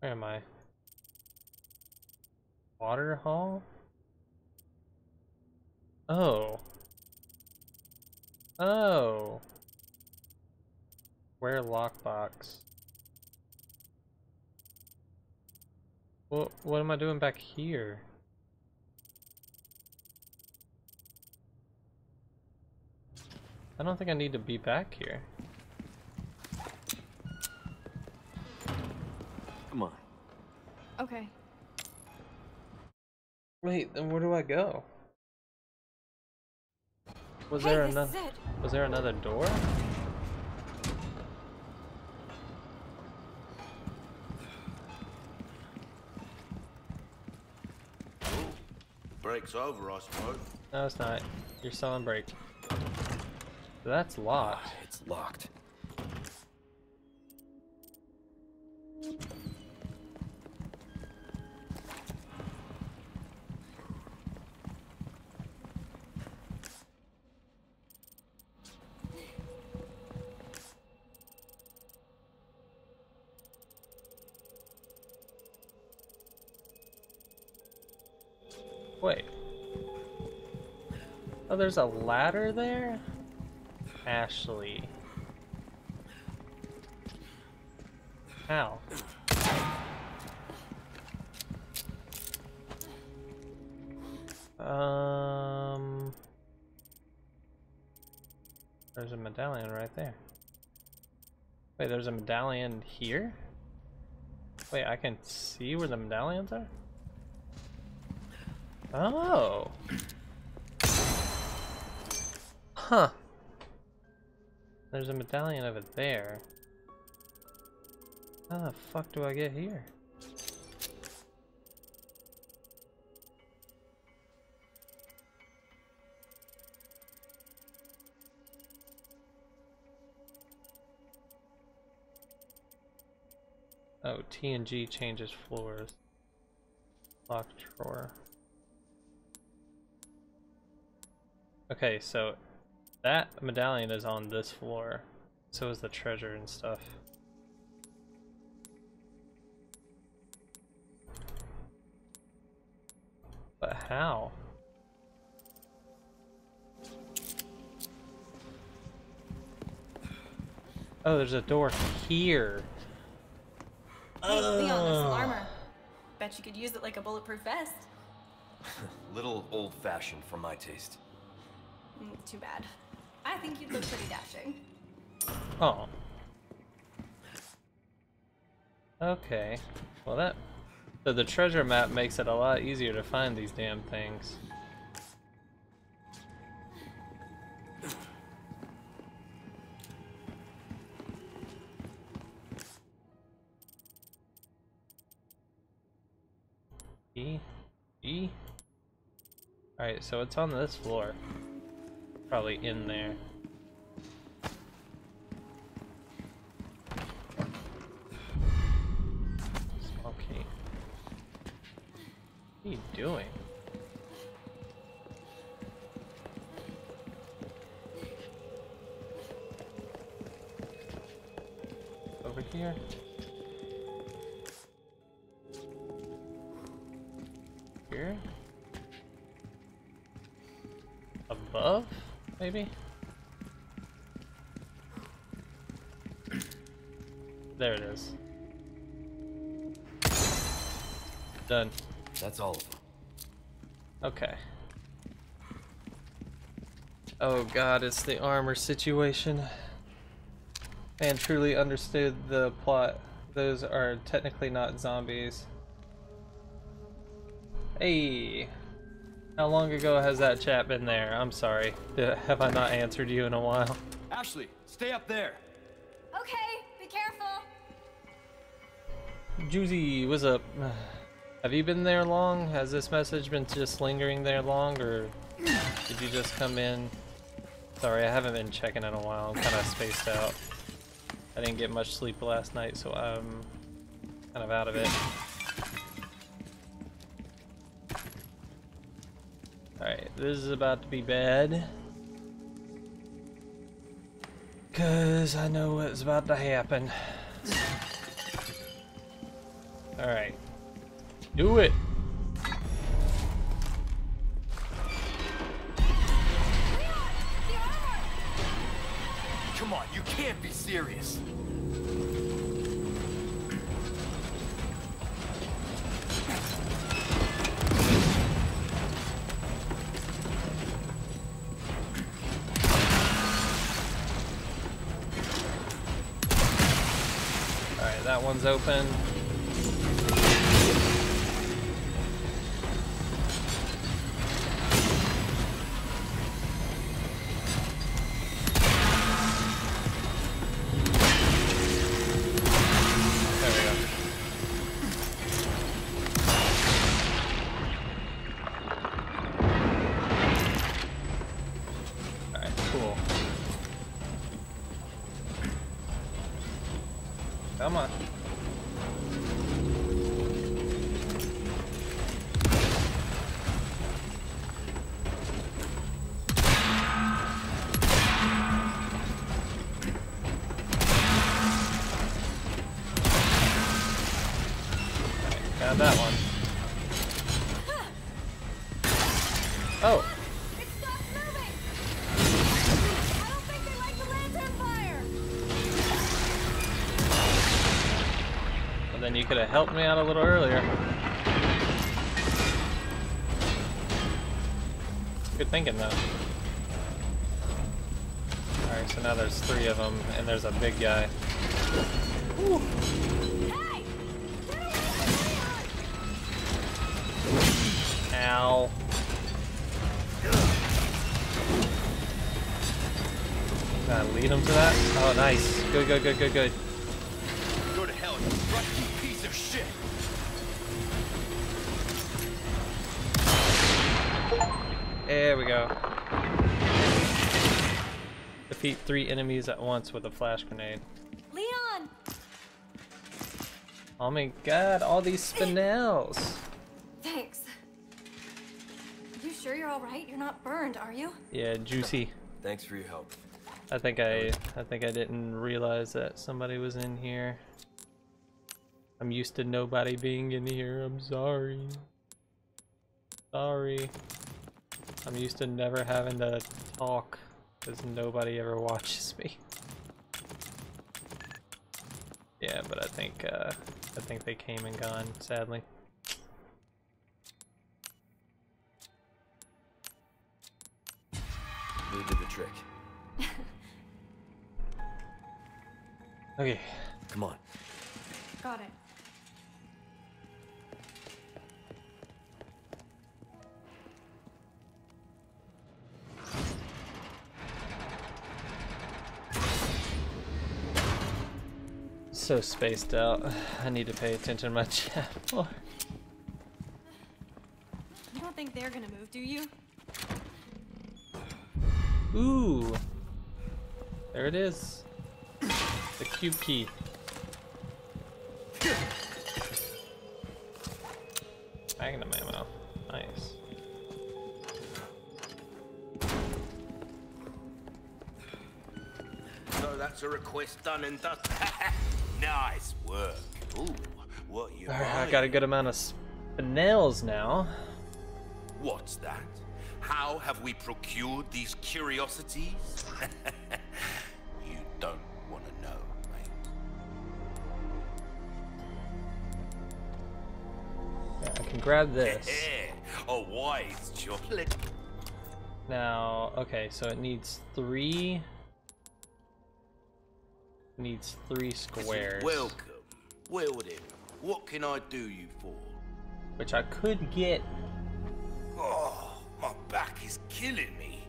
Where am I? Water hall? Oh. Oh. Where lockbox? What am I doing back here? I don't think I need to be back here. Come on. Okay. Wait, then where do I go? Was there another door? Ooh, break's over, I suppose. No, it's not. You're selling break. That's locked. It's locked. Wait. Oh, there's a ladder there? Ashley. How? There's a medallion right there. Wait, there's a medallion here? Wait, I can see where the medallions are? Oh. Huh. There's a medallion over there. How the fuck do I get here? Oh, TNG changes floors. Locked drawer. Okay, so that medallion is on this floor. So is the treasure and stuff. But how? Oh, there's a door here. Hey, Leon, there's some armor. Bet you could use it like a bulletproof vest. Little old-fashioned for my taste. Too bad. I think you'd look pretty dashing. Oh. Okay. Well, that... So the treasure map makes it a lot easier to find these damn things. E? Alright, so it's on this floor. Probably in there. Small key. What are you doing? Over here? Here? Above? Maybe? There it is. Done. That's all of them. Okay. Oh god, it's the armor situation. Man truly understood the plot. Those are technically not zombies. Hey! How long ago has that chat been there? I'm sorry. Have I not answered you in a while? Ashley, stay up there. Okay, be careful. Juicy, what's up? Have you been there long? Has this message been just lingering there long, or did you just come in? Sorry, I haven't been checking in a while. I'm kind of spaced out. I didn't get much sleep last night, so I'm kind of out of it. Alright, this is about to be bad. Cause I know what's about to happen. Alright. Do it! Leon, the armor! Come on, you can't be serious! That one's open. Come on. Got that one. Oh. Then you could have helped me out a little earlier. Good thinking, though. Alright, so now there's three of them, and there's a big guy. Ooh. Ow. Gotta lead him to that? Oh, nice. Good, good, good, good, good. Go to hell, you rusty piece of shit! There we go. Defeat 3 enemies at once with a flash grenade. Leon! Oh my god, all these spinels! Thanks. You sure you're alright? You're not burned, are you? Yeah, juicy. Thanks for your help. I think I didn't realize that somebody was in here. I'm used to nobody being in here, I'm sorry. Sorry. I'm used to never having to talk because nobody ever watches me. Yeah, but I think they came and gone, sadly. You did the trick. Okay. Come on. Got it. So spaced out. I need to pay attention to my chat more. You don't think they're gonna move, do you? Ooh. There it is. The cube key. Magnum ammo. Nice. So that's a request done and done. Nice work. Ooh, what you right, I got a good amount of spinels now. What's that? How have we procured these curiosities? You don't want to know, mate. Yeah, I can grab this. A wise chocolate. Now, okay, so it needs 3. Needs 3 squares. Welcome. Well then, what can I do you for? Which I could get. Oh, my back is killing me.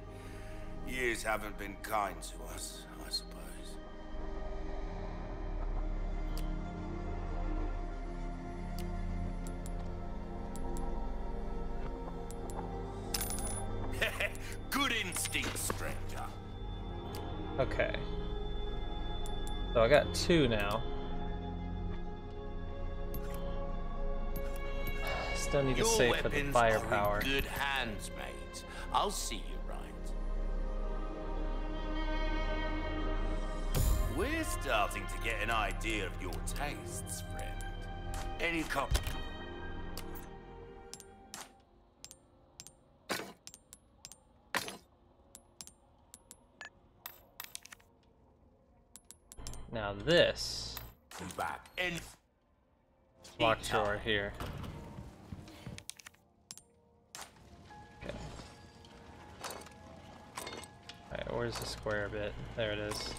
Years haven't been kind to us, I suppose. Good instinct, stranger. Okay. So I got 2 now. Still need to save for the firepower. Your weapons are in good hands, mate. I'll see you right. We're starting to get an idea of your tastes, friend. Any copy? Now this back and locked door here. Okay. Alright, where's the square bit? There it is.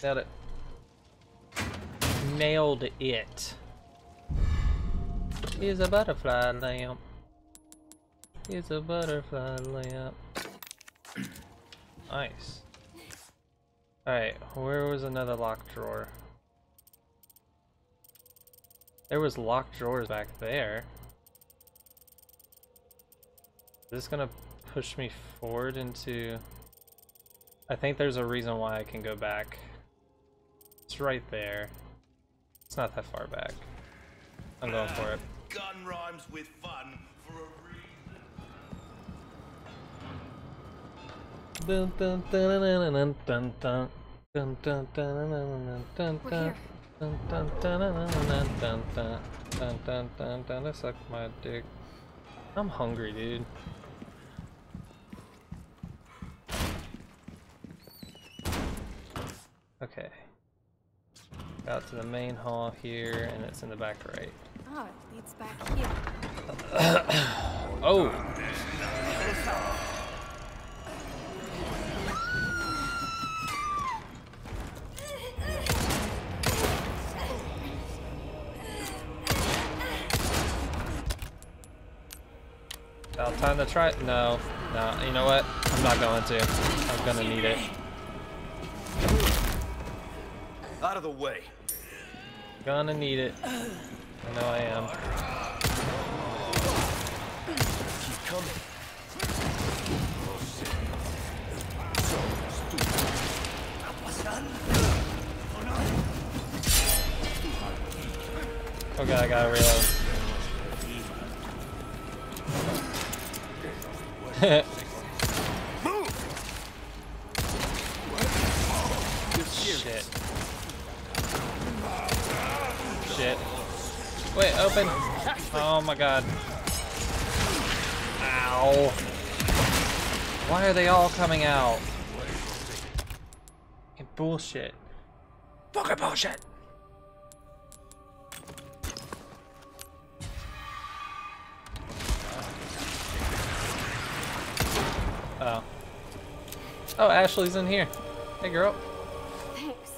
Got it. Nailed it. Here's a butterfly lamp. Here's a butterfly lamp. Nice. Alright, where was another locked drawer? There was locked drawers back there. Is this gonna push me forward into... I think there's a reason why I can go back. It's right there. It's not that far back. I'm going for it. Gun rhymes with fun for a... Dun dun dun dun dun dun dun dun dun dun dun dun. That sucked my dick. I'm hungry, dude. Okay. Out to the main hall here, and it's in the back right. Oh, it leads back here. Oh. About time to try it. No, no. You know what? I'm not going to. I'm gonna need it. Out of the way. Gonna need it. I know I am. Keep coming. Oh god, I gotta reload. Shit. Shit. Wait, open. Oh my god. Ow. Why are they all coming out? Bullshit. Fucking bullshit. Oh. Oh, Ashley's in here. Hey, girl. Thanks.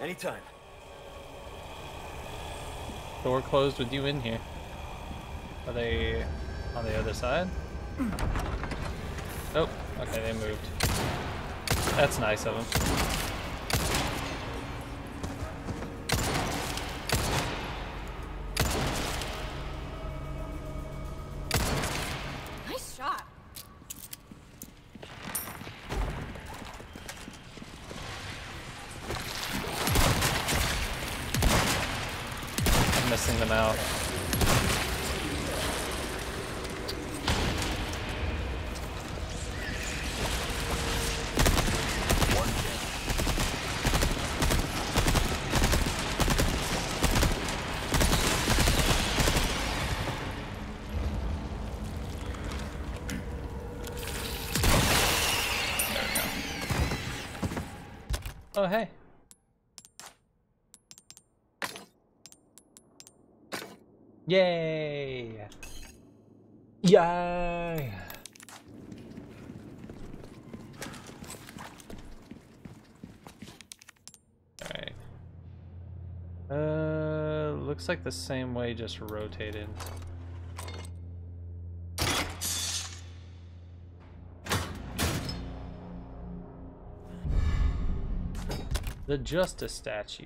Anytime. Door closed with you in here. Are they on the other side? Oh, okay, they moved. That's nice of them. Missing them out. Oh, hey. Yay! Yay! Alright. Looks like the same way, just rotated. The Justice Statue.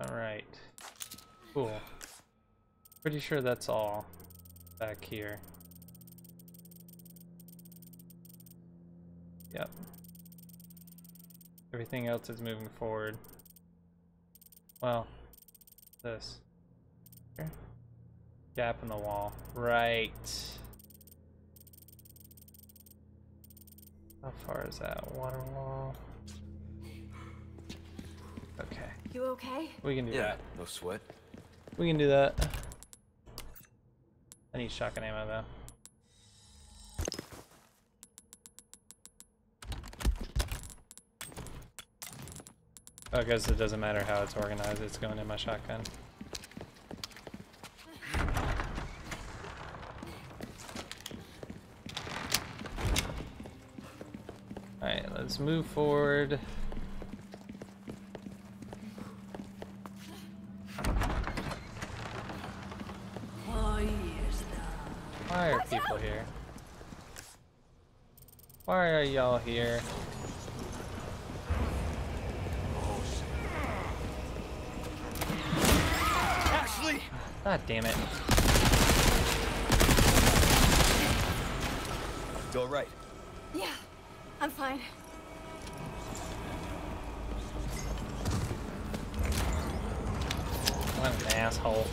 Alright, cool. Pretty sure that's all back here. Yep. Everything else is moving forward. Well, this. Here. Gap in the wall. Right. How far is that? Water wall. Okay. You okay? We can do that. Yeah, no sweat. We can do that. I need shotgun ammo though. Oh, I guess it doesn't matter how it's organized, it's going in my shotgun. Alright, let's move forward. Why are people here? Why are y'all here? Ashley! God damn it. You all right? Yeah, I'm fine. I'm an asshole.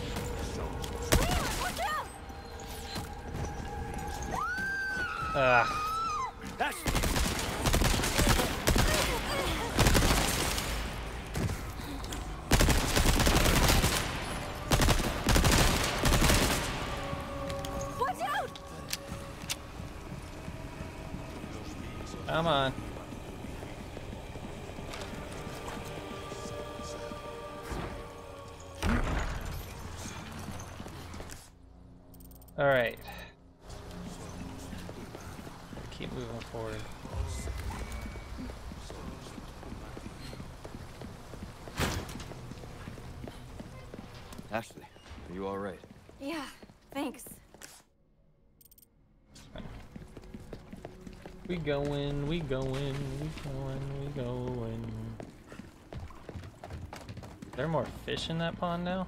Watch out! Come on. Alright. Keep moving forward. Ashley, are you alright? Yeah, thanks. We going, we going, we going, we going. Is there more fish in that pond now?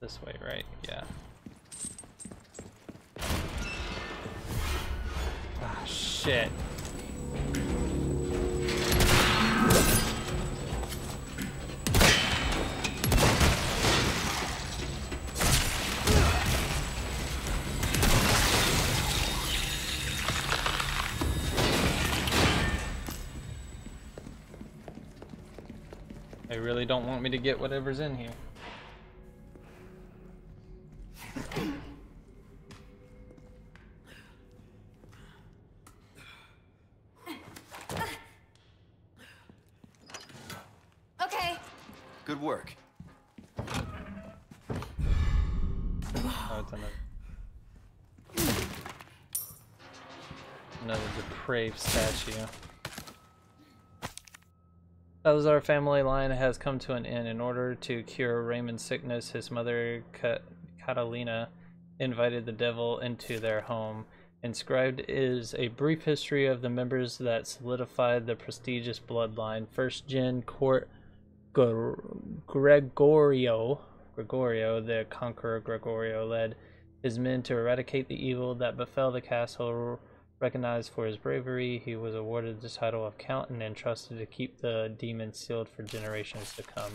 This way, right? Yeah. Ah, shit. They really don't want me to get whatever's in here. Okay. Good work. Oh, it's another depraved statue. As our family line has come to an end, in order to cure Raymond's sickness, his mother Catalina invited the devil into their home. Inscribed is a brief history of the members that solidified the prestigious bloodline. First Gen Court Gregorio the Conqueror. Gregorio led his men to eradicate the evil that befell the castle. Recognized for his bravery, he was awarded the title of Count and entrusted to keep the demon sealed for generations to come.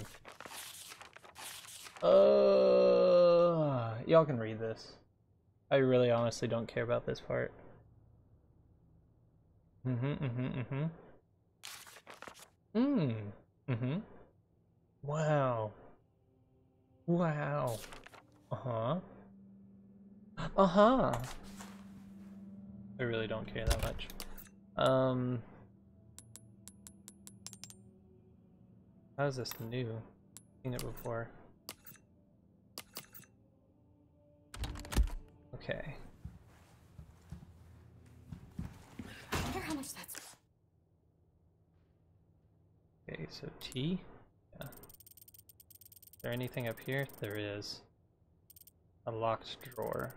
Y'all can read this. I really honestly don't care about this part. Wow. Wow. I really don't care that much. How is this new? I've seen it before. Okay. I wonder how much that's. Okay, so T. Yeah. Is there anything up here? There is. A locked drawer.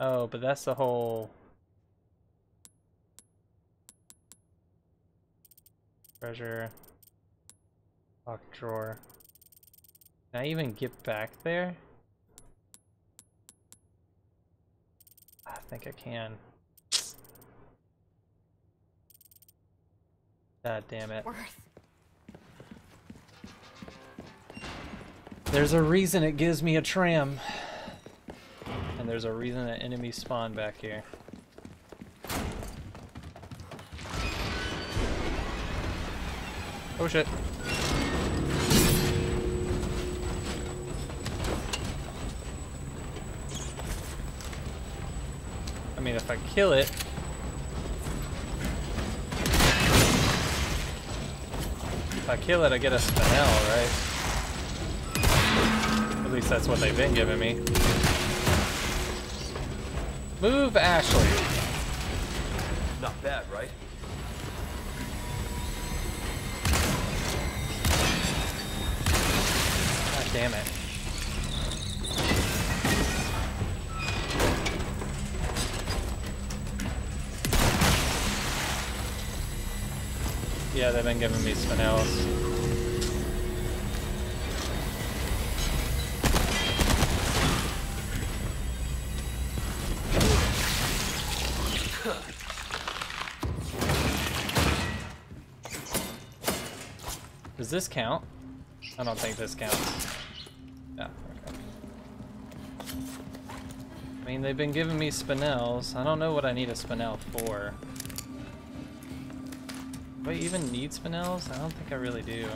Oh, but that's the whole treasure lock drawer. Can I even get back there? I think I can. God damn it. There's a reason it gives me a tram. There's a reason that enemies spawn back here. Oh shit. I mean, if I kill it. If I kill it, I get a spinel, right? At least that's what they've been giving me. Move, Ashley. Not bad, right? God damn it. Yeah, they've been giving me spinels. Does this count? I don't think this counts. No, okay. I mean, they've been giving me spinels. I don't know what I need a spinel for. Do I even need spinels? I don't think I really do.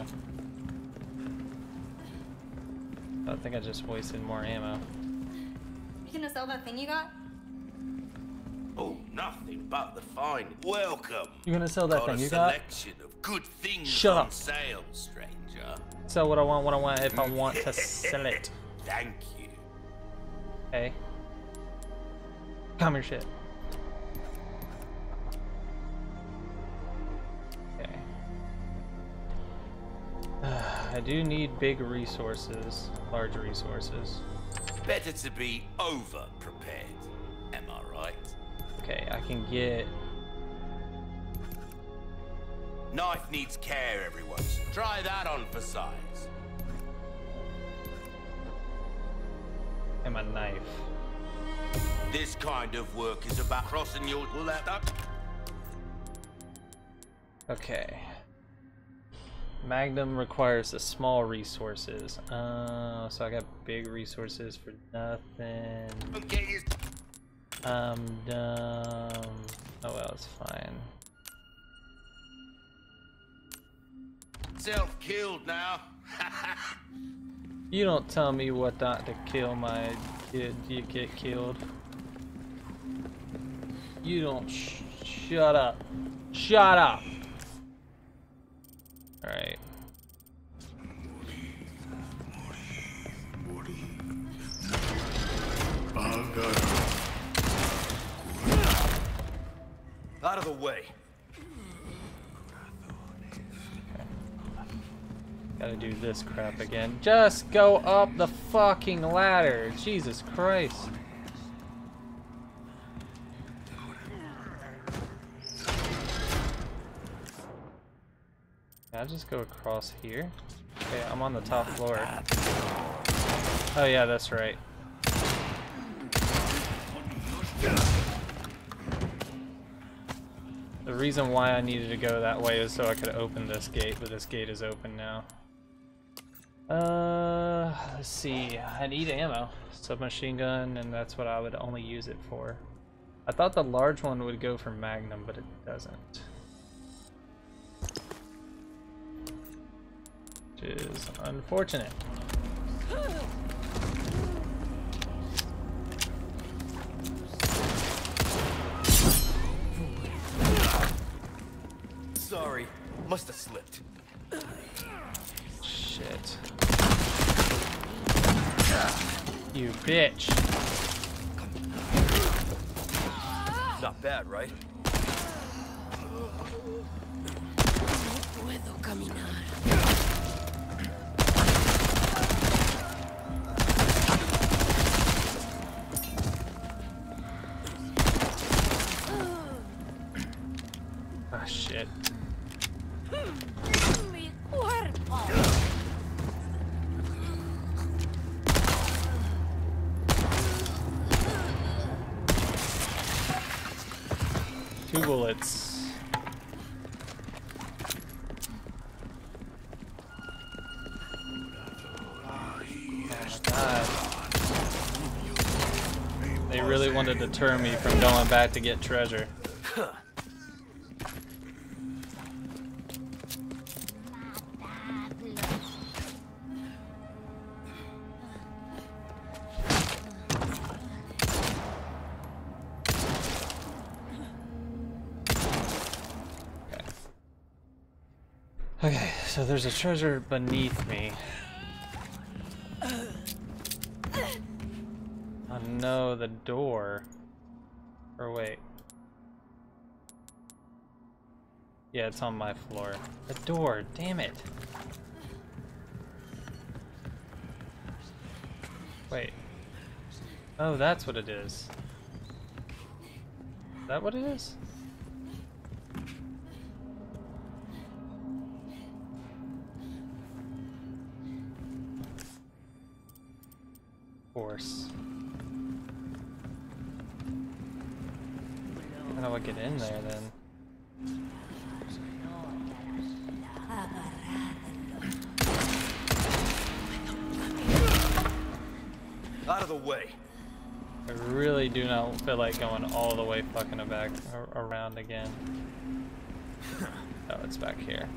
I think I just wasted more ammo. You gonna sell that thing you got? Oh. nothing but the fine. Welcome. You're gonna sell that thing you got? Of good things. Shut up. Sale, stranger. Sell what I want if I want to sell it. Thank you. Hey. Come here, shit. Okay. I do need big resources, large resources. Better to be over prepared. Am I right? Okay, I can get. Knife needs care, everyone. Try that on for size. And my knife. This kind of work is about crossing your lap. Okay. Magnum requires the small resources. So I got big resources for nothing. Okay. Oh well, it's fine. Self-killed now. You don't tell me what not to kill, my kid. You get killed. You don't. Shut up. Shut up. All right. Out of the way. Gotta do this crap again. Just go up the fucking ladder. Jesus Christ. I'll just go across here. Okay, I'm on the top floor. Oh yeah, that's right. The reason why I needed to go that way is so I could open this gate, but this gate is open now. Let's see, I need ammo, submachine gun, and that's what I would only use it for. I thought the large one would go for Magnum, but it doesn't. Which is unfortunate. Sorry, must have slipped. Shit. You bitch. Not bad, right? Ah, shit. Two bullets. Oh, they really want to deter me from going back to get treasure. Okay, so there's a treasure beneath me. Oh no, the door. Or wait. Yeah, it's on my floor. The door, damn it. Wait. Oh, that's what it is. Is that what it is? Course. How do I get in there then? Out of the way. I really do not feel like going all the way fucking back around again. Oh, it's back here.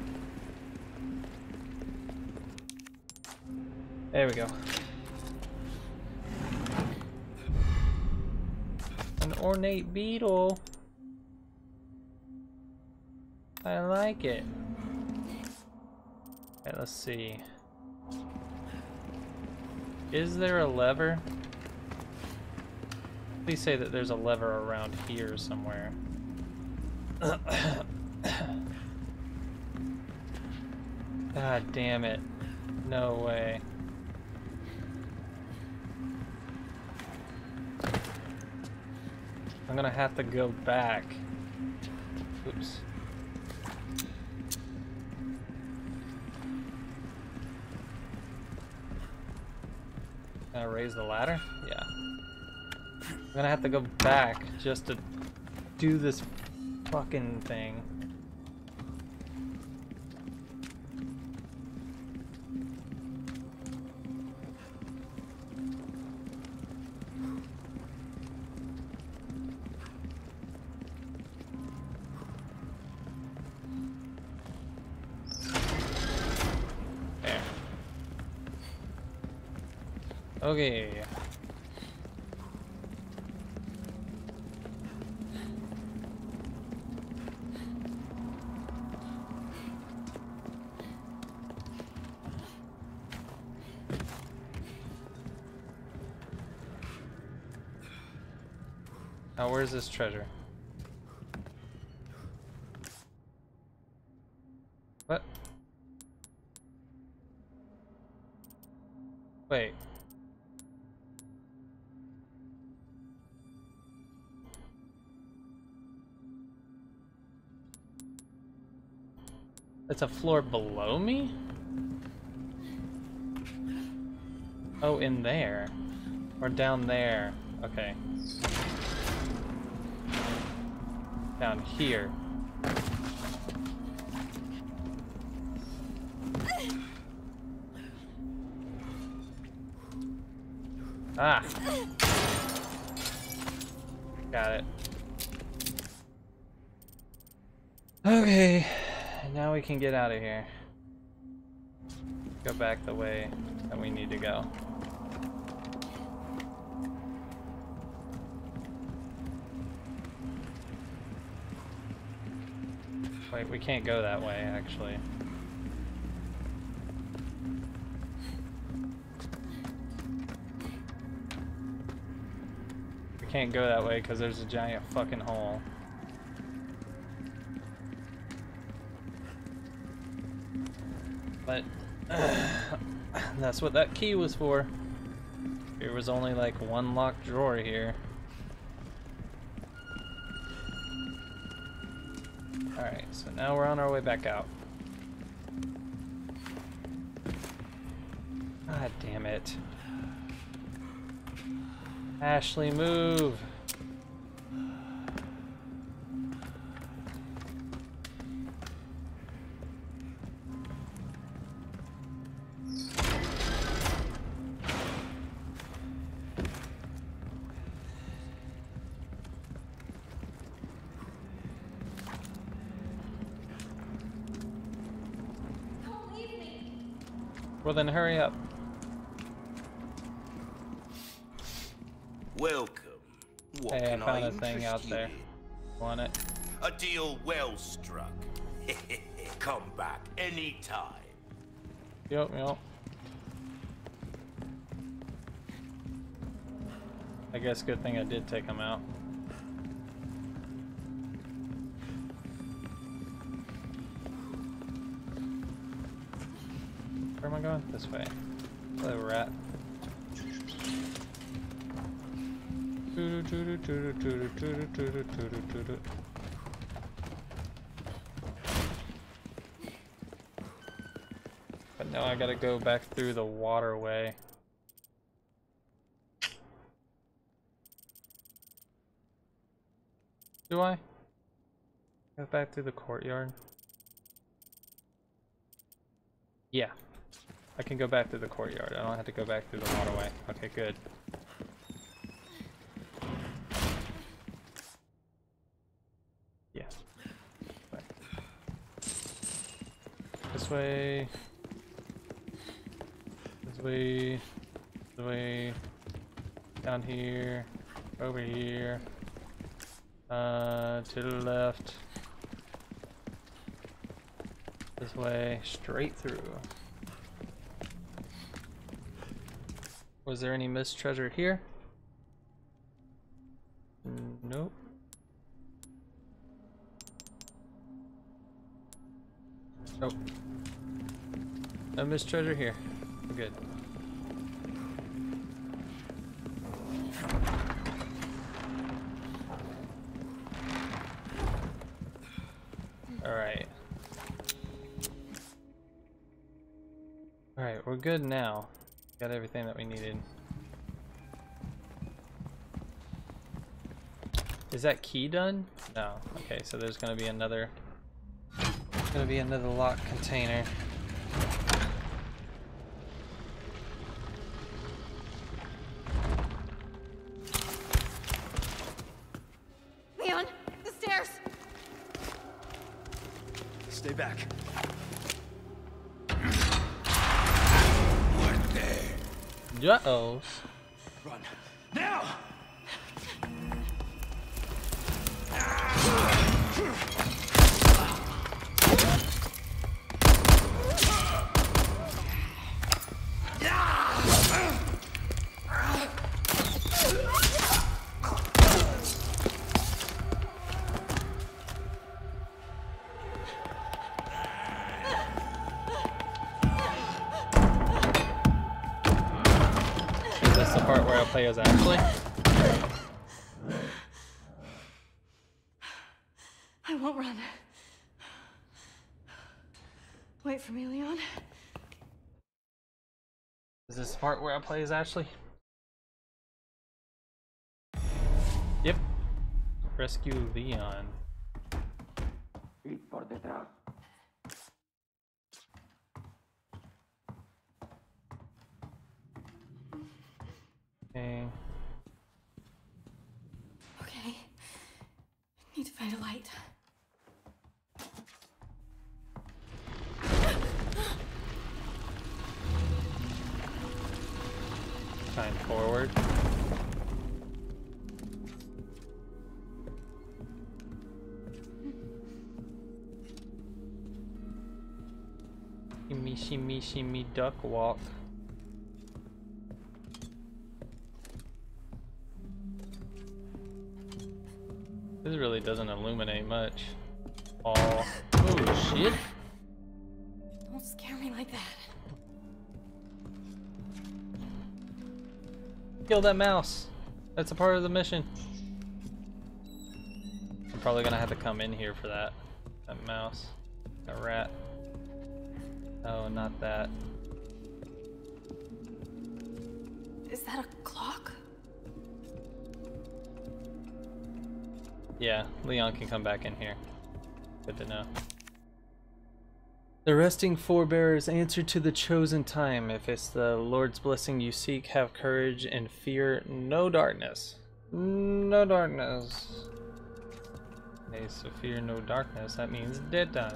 There we go. Ornate beetle. I like it. Okay, let's see. Is there a lever? Please say that there's a lever around here somewhere. God damn it. No way. I'm gonna have to go back. Oops. Can I raise the ladder? Yeah. I'm gonna have to go back just to do this fucking thing. Okay. Now, where's this treasure? What? Wait. It's a floor below me? Oh, in there. Or down there. Okay. Down here. Ah! Got it. Okay. Now we can get out of here. Go back the way that we need to go. Wait, we can't go that way, actually. We can't go that way because there's a giant fucking hole. But that's what that key was for. There was only like one locked drawer here. Alright, so now we're on our way back out. God damn it. Ashley, move! Well then, hurry up. Welcome. What hey, I found a thing out there. Want it? A deal well struck. Come back anytime. Yup, yup. I guess good thing I did take him out. Where am I going? This way. Hello, rat. But now I gotta go back through the waterway. Do I? Go back through the courtyard? Yeah. I can go back through the courtyard. I don't have to go back through the waterway. Okay, good. Yeah. Back. This way. This way. This way. Down here. Over here. To the left. this way, straight through. Was there any missed treasure here? Nope. Nope. No missed treasure here. We're good. Alright. Alright, we're good now. Got everything that we needed. Is that key done? No. Okay, so there's gonna be another locked container. Leon, the stairs. Stay back. Uh-oh. Run. Now! Players actually. I won't run. Wait for me, Leon. Is this the part where I play as Ashley? Yep. Rescue Leon. Okay. Okay. Need to find a light. Time forward. Shimmy, shimmy, shimmy, duck walk. This really doesn't illuminate much. Oh, oh shit! Don't scare me like that. Kill that mouse. That's a part of the mission. I'm probably gonna have to come in here for that. That mouse. That rat. Oh, not that. Is that a clock? Yeah, Leon can come back in here. Good to know. The resting forebearers answer to the chosen time. If it's the Lord's blessing you seek, have courage and fear no darkness. No darkness. Okay, so fear no darkness. That means dead time.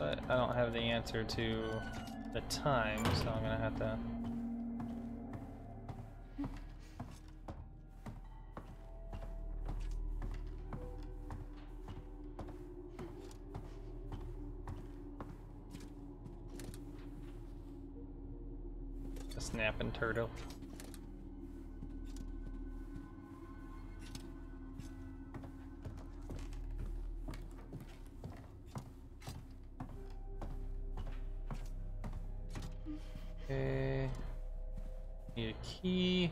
But I don't have the answer to the time, so I'm gonna have to... Snapping turtle. Okay. Need a key.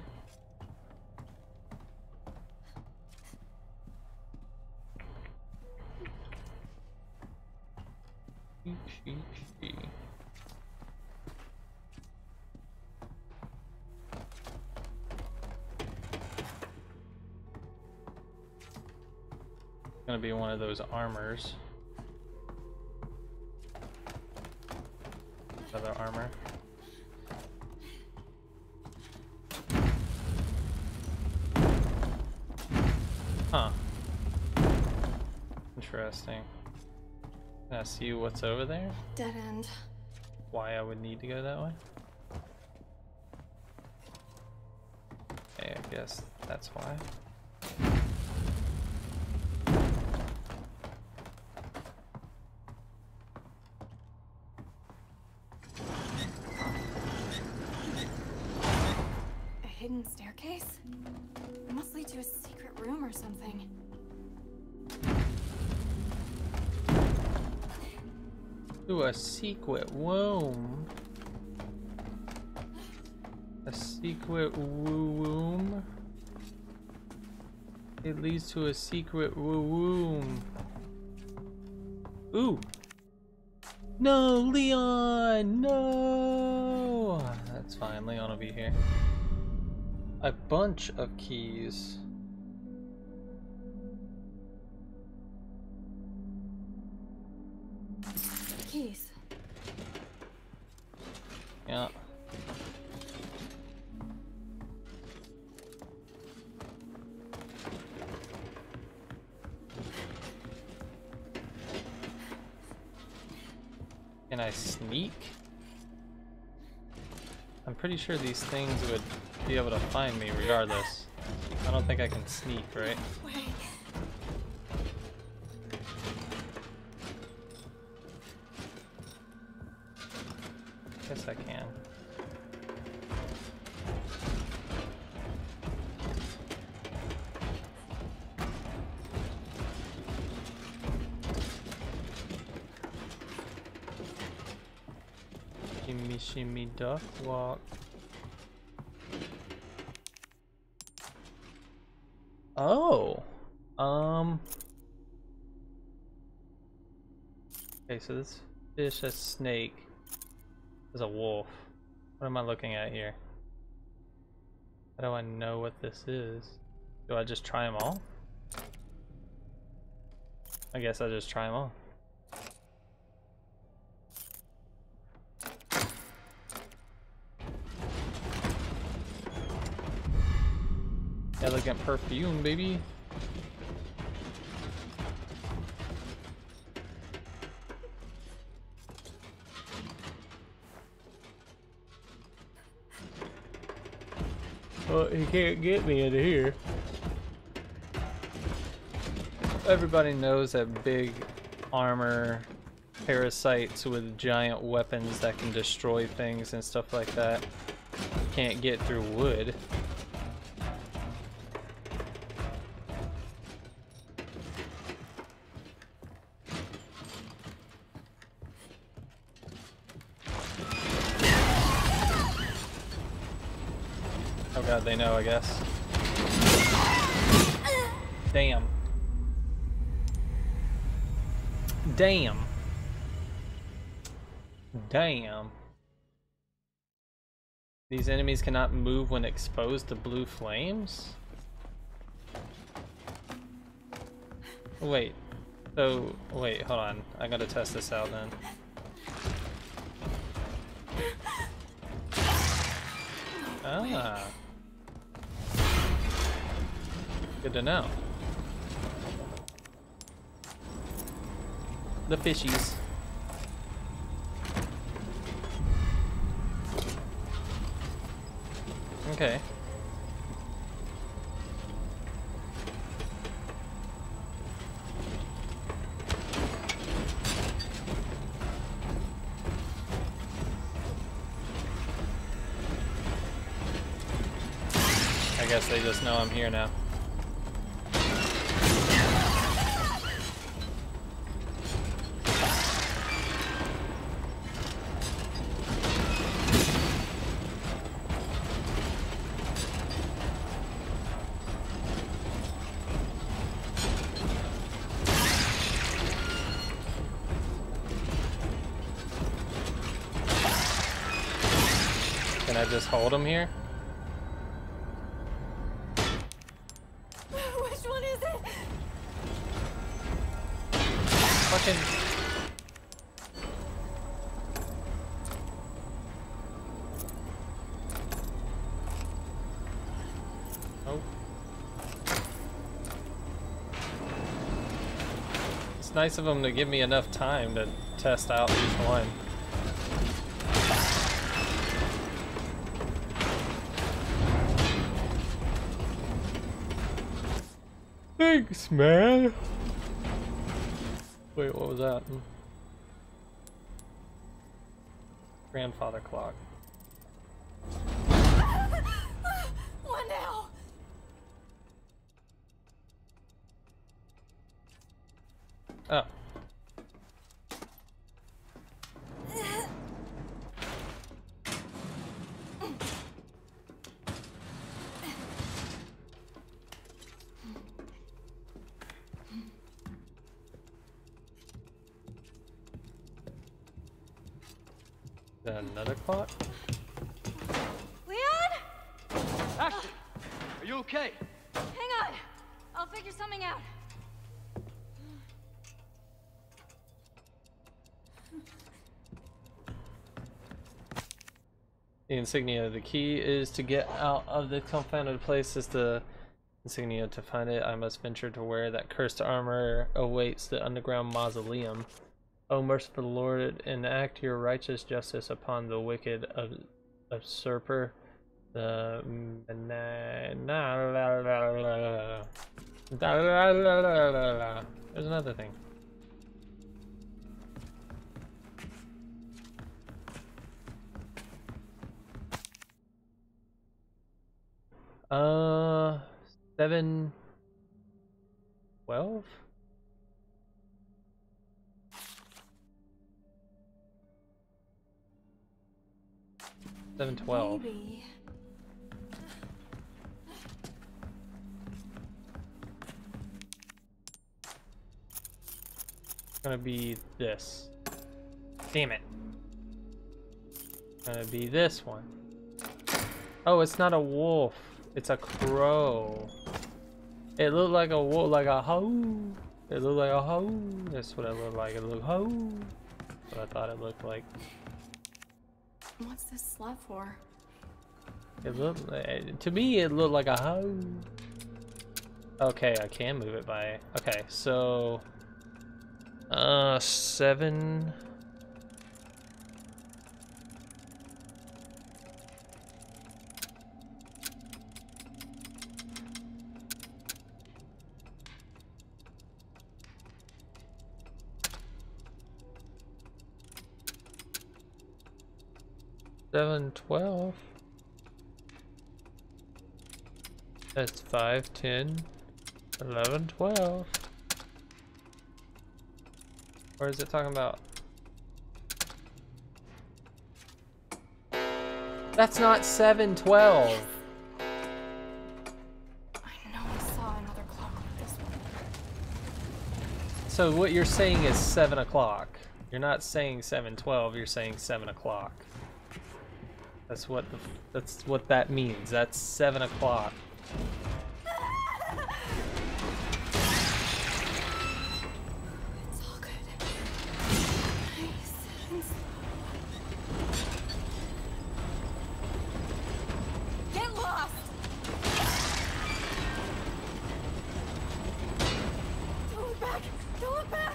Gonna be one of those armors. Another armor. Huh. Interesting. Can I see what's over there? Dead end. Why I would need to go that way? Okay, I guess that's why. hidden staircase? It must lead to a secret room or something. To a secret room. A secret room. It leads to a secret room. Ooh. No, Leon! No! That's fine, Leon will be here. A bunch of keys. Keys. Yeah. Can I sneak? I'm pretty sure these things would be able to find me regardless. I don't think I can sneak, right? Wait. Yes, I can. Shimmy, shimmy, duck walk. Oh, okay, so this fish, a snake, is a wolf. What am I looking at here? How do I know what this is? Do I just try them all? I guess I just try them all. Elegant perfume, baby. Well, he can't get me into here. Everybody knows that big armor parasites with giant weapons that can destroy things and stuff like that can't get through wood. Oh god, they know, I guess. Damn. Damn. Damn. These enemies cannot move when exposed to blue flames? Wait. So, wait, hold on. I gotta test this out then. Ah. Good to know. The fishies. Okay. I guess they just know I'm here now. Can I just hold him here? Which one is it? Fucking. Oh. It's nice of them to give me enough time to test out each one. Thanks, man. Wait, what was that? Grandfather clock. now! Oh. Another clock? Leon? Ashley, are you okay? Hang on. I'll figure something out. The insignia. The key is to get out of the confounded place. Is the insignia. To find it, I must venture to where that cursed armor awaits the underground mausoleum. O merciful Lord, enact your righteous justice upon the wicked usurper, the There's another thing. Seven... 12? Seven, 12. Maybe. It's gonna be this. Damn it. It's gonna be this one. Oh, it's not a wolf. It's a crow. It looked like a wolf, like a ho. It looked like a ho. That's what it looked like. It looked ho. That's what I thought it looked like. What's this slut for? It looked like, to me, it looked like a hoe. Okay, I can move it by. Okay, so 7. Seven, 12. That's 5, 10, 11, 12. Or is it talking about? That's not 7, 12. I know I saw another clock on this one. So what you're saying is 7 o'clock. You're not saying 7:12. You're saying 7 o'clock. That's what the, that's what that means. That's 7 o'clock. It's all good. Nice. Get lost. Don't look back. Don't look back.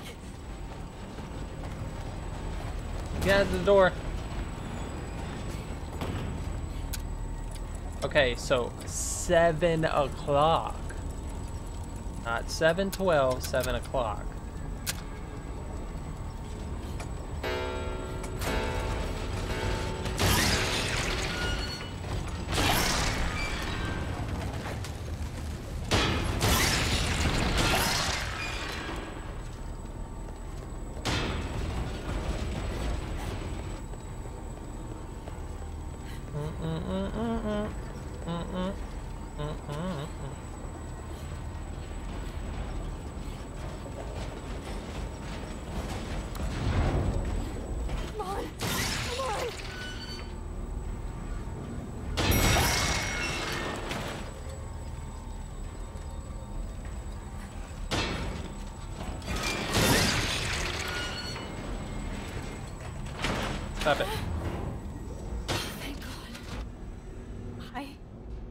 Get out of the door. Okay, so 7 o'clock, not 7:12, 7 o'clock. Stop it. Thank God. I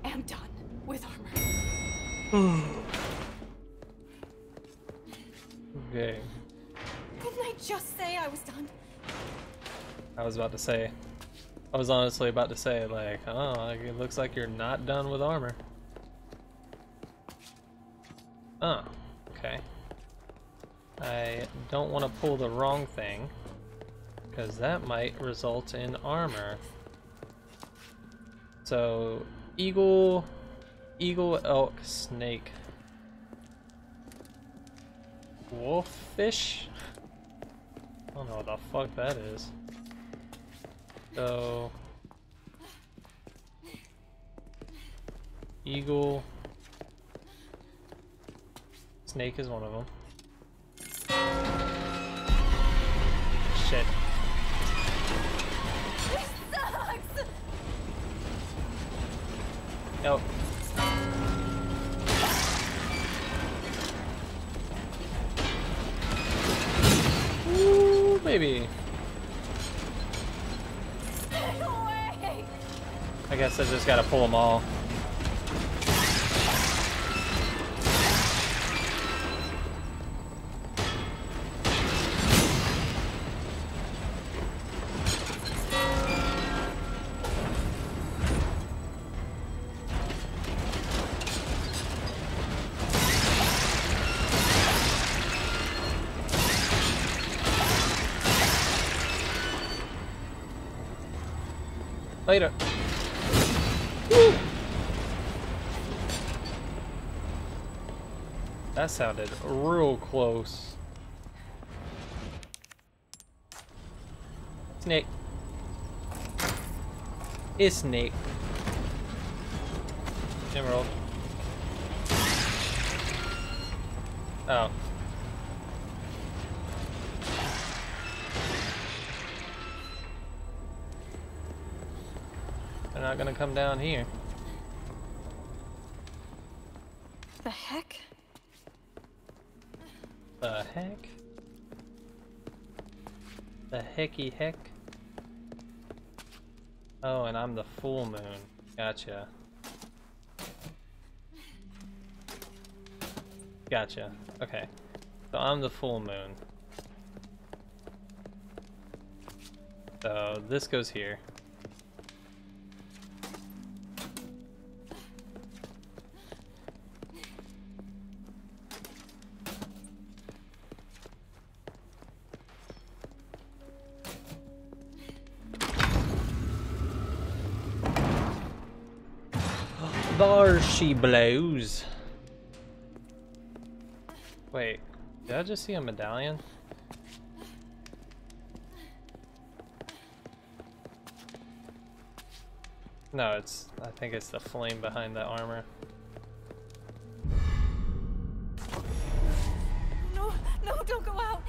am done with armor. Okay. Couldn't I just say I was done? I was about to say. I was honestly about to say, like, oh, it looks like you're not done with armor. Oh, okay. I don't want to pull the wrong thing, because that might result in armor. So, eagle, Eagle, elk, snake, wolf fish? I don't know what the fuck that is. So eagle, snake is one of them. Shit. This sucks. Nope. Ooh, baby. I guess I just gotta pull them all. Later. Woo! That sounded real close. Snake. It's snake. Emerald. Oh. They're not gonna come down here. The heck? The heck? The hecky heck? Oh, and I'm the full moon. Gotcha. Gotcha. Okay. So I'm the full moon. So this goes here. There she blows. Wait, did I just see a medallion? No, it's, I think it's the flame behind the armor. No, no, don't go out.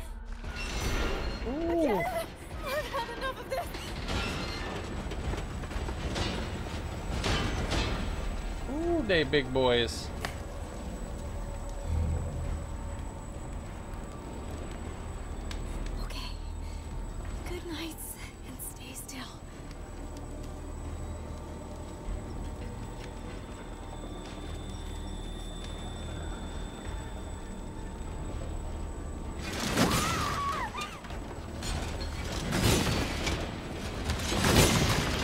Ooh. I've had enough of this. Ooh, they big boys. Okay. Good night and stay still.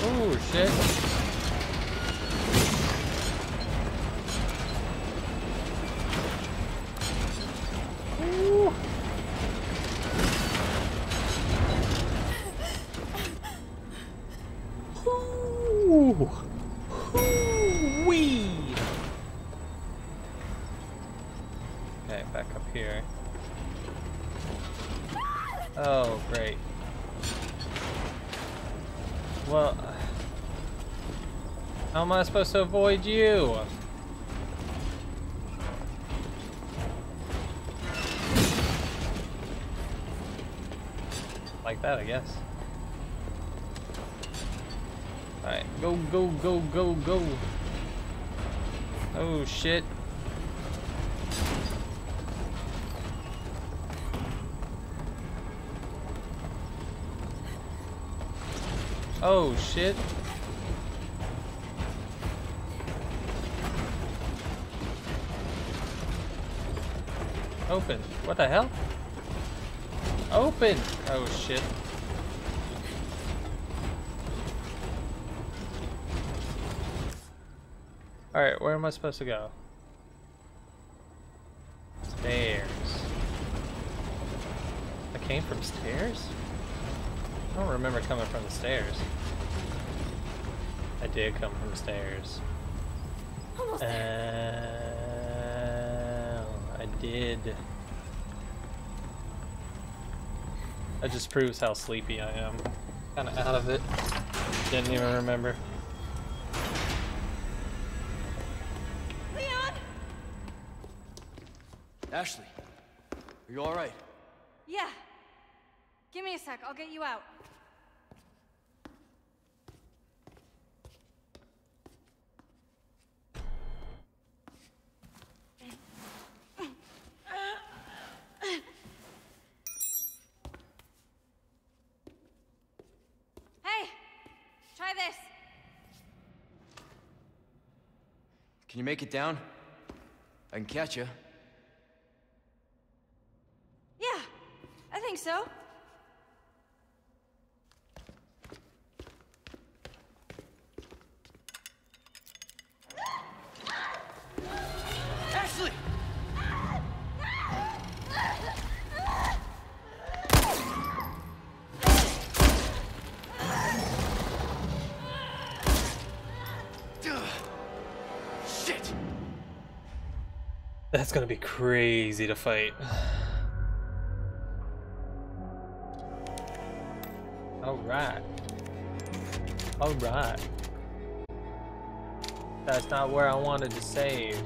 Oh shit. Oh, great. Well, how am I supposed to avoid you? Like that, I guess. Alright, go, go, go, go, go. Oh, shit. Oh shit. Open. What the hell? Open. Oh shit. All right, where am I supposed to go? Stairs. I came from stairs? I don't remember coming from the stairs. I did come from the stairs. Almost there. I did. That just proves how sleepy I am. Kind of out of it. Didn't even remember. Leon! Ashley, are you all right? Yeah. Give me a sec, I'll get you out. Can you make it down? I can catch you. Yeah, I think so. Ashley! That's gonna be crazy to fight. Alright. Alright. That's not where I wanted to save.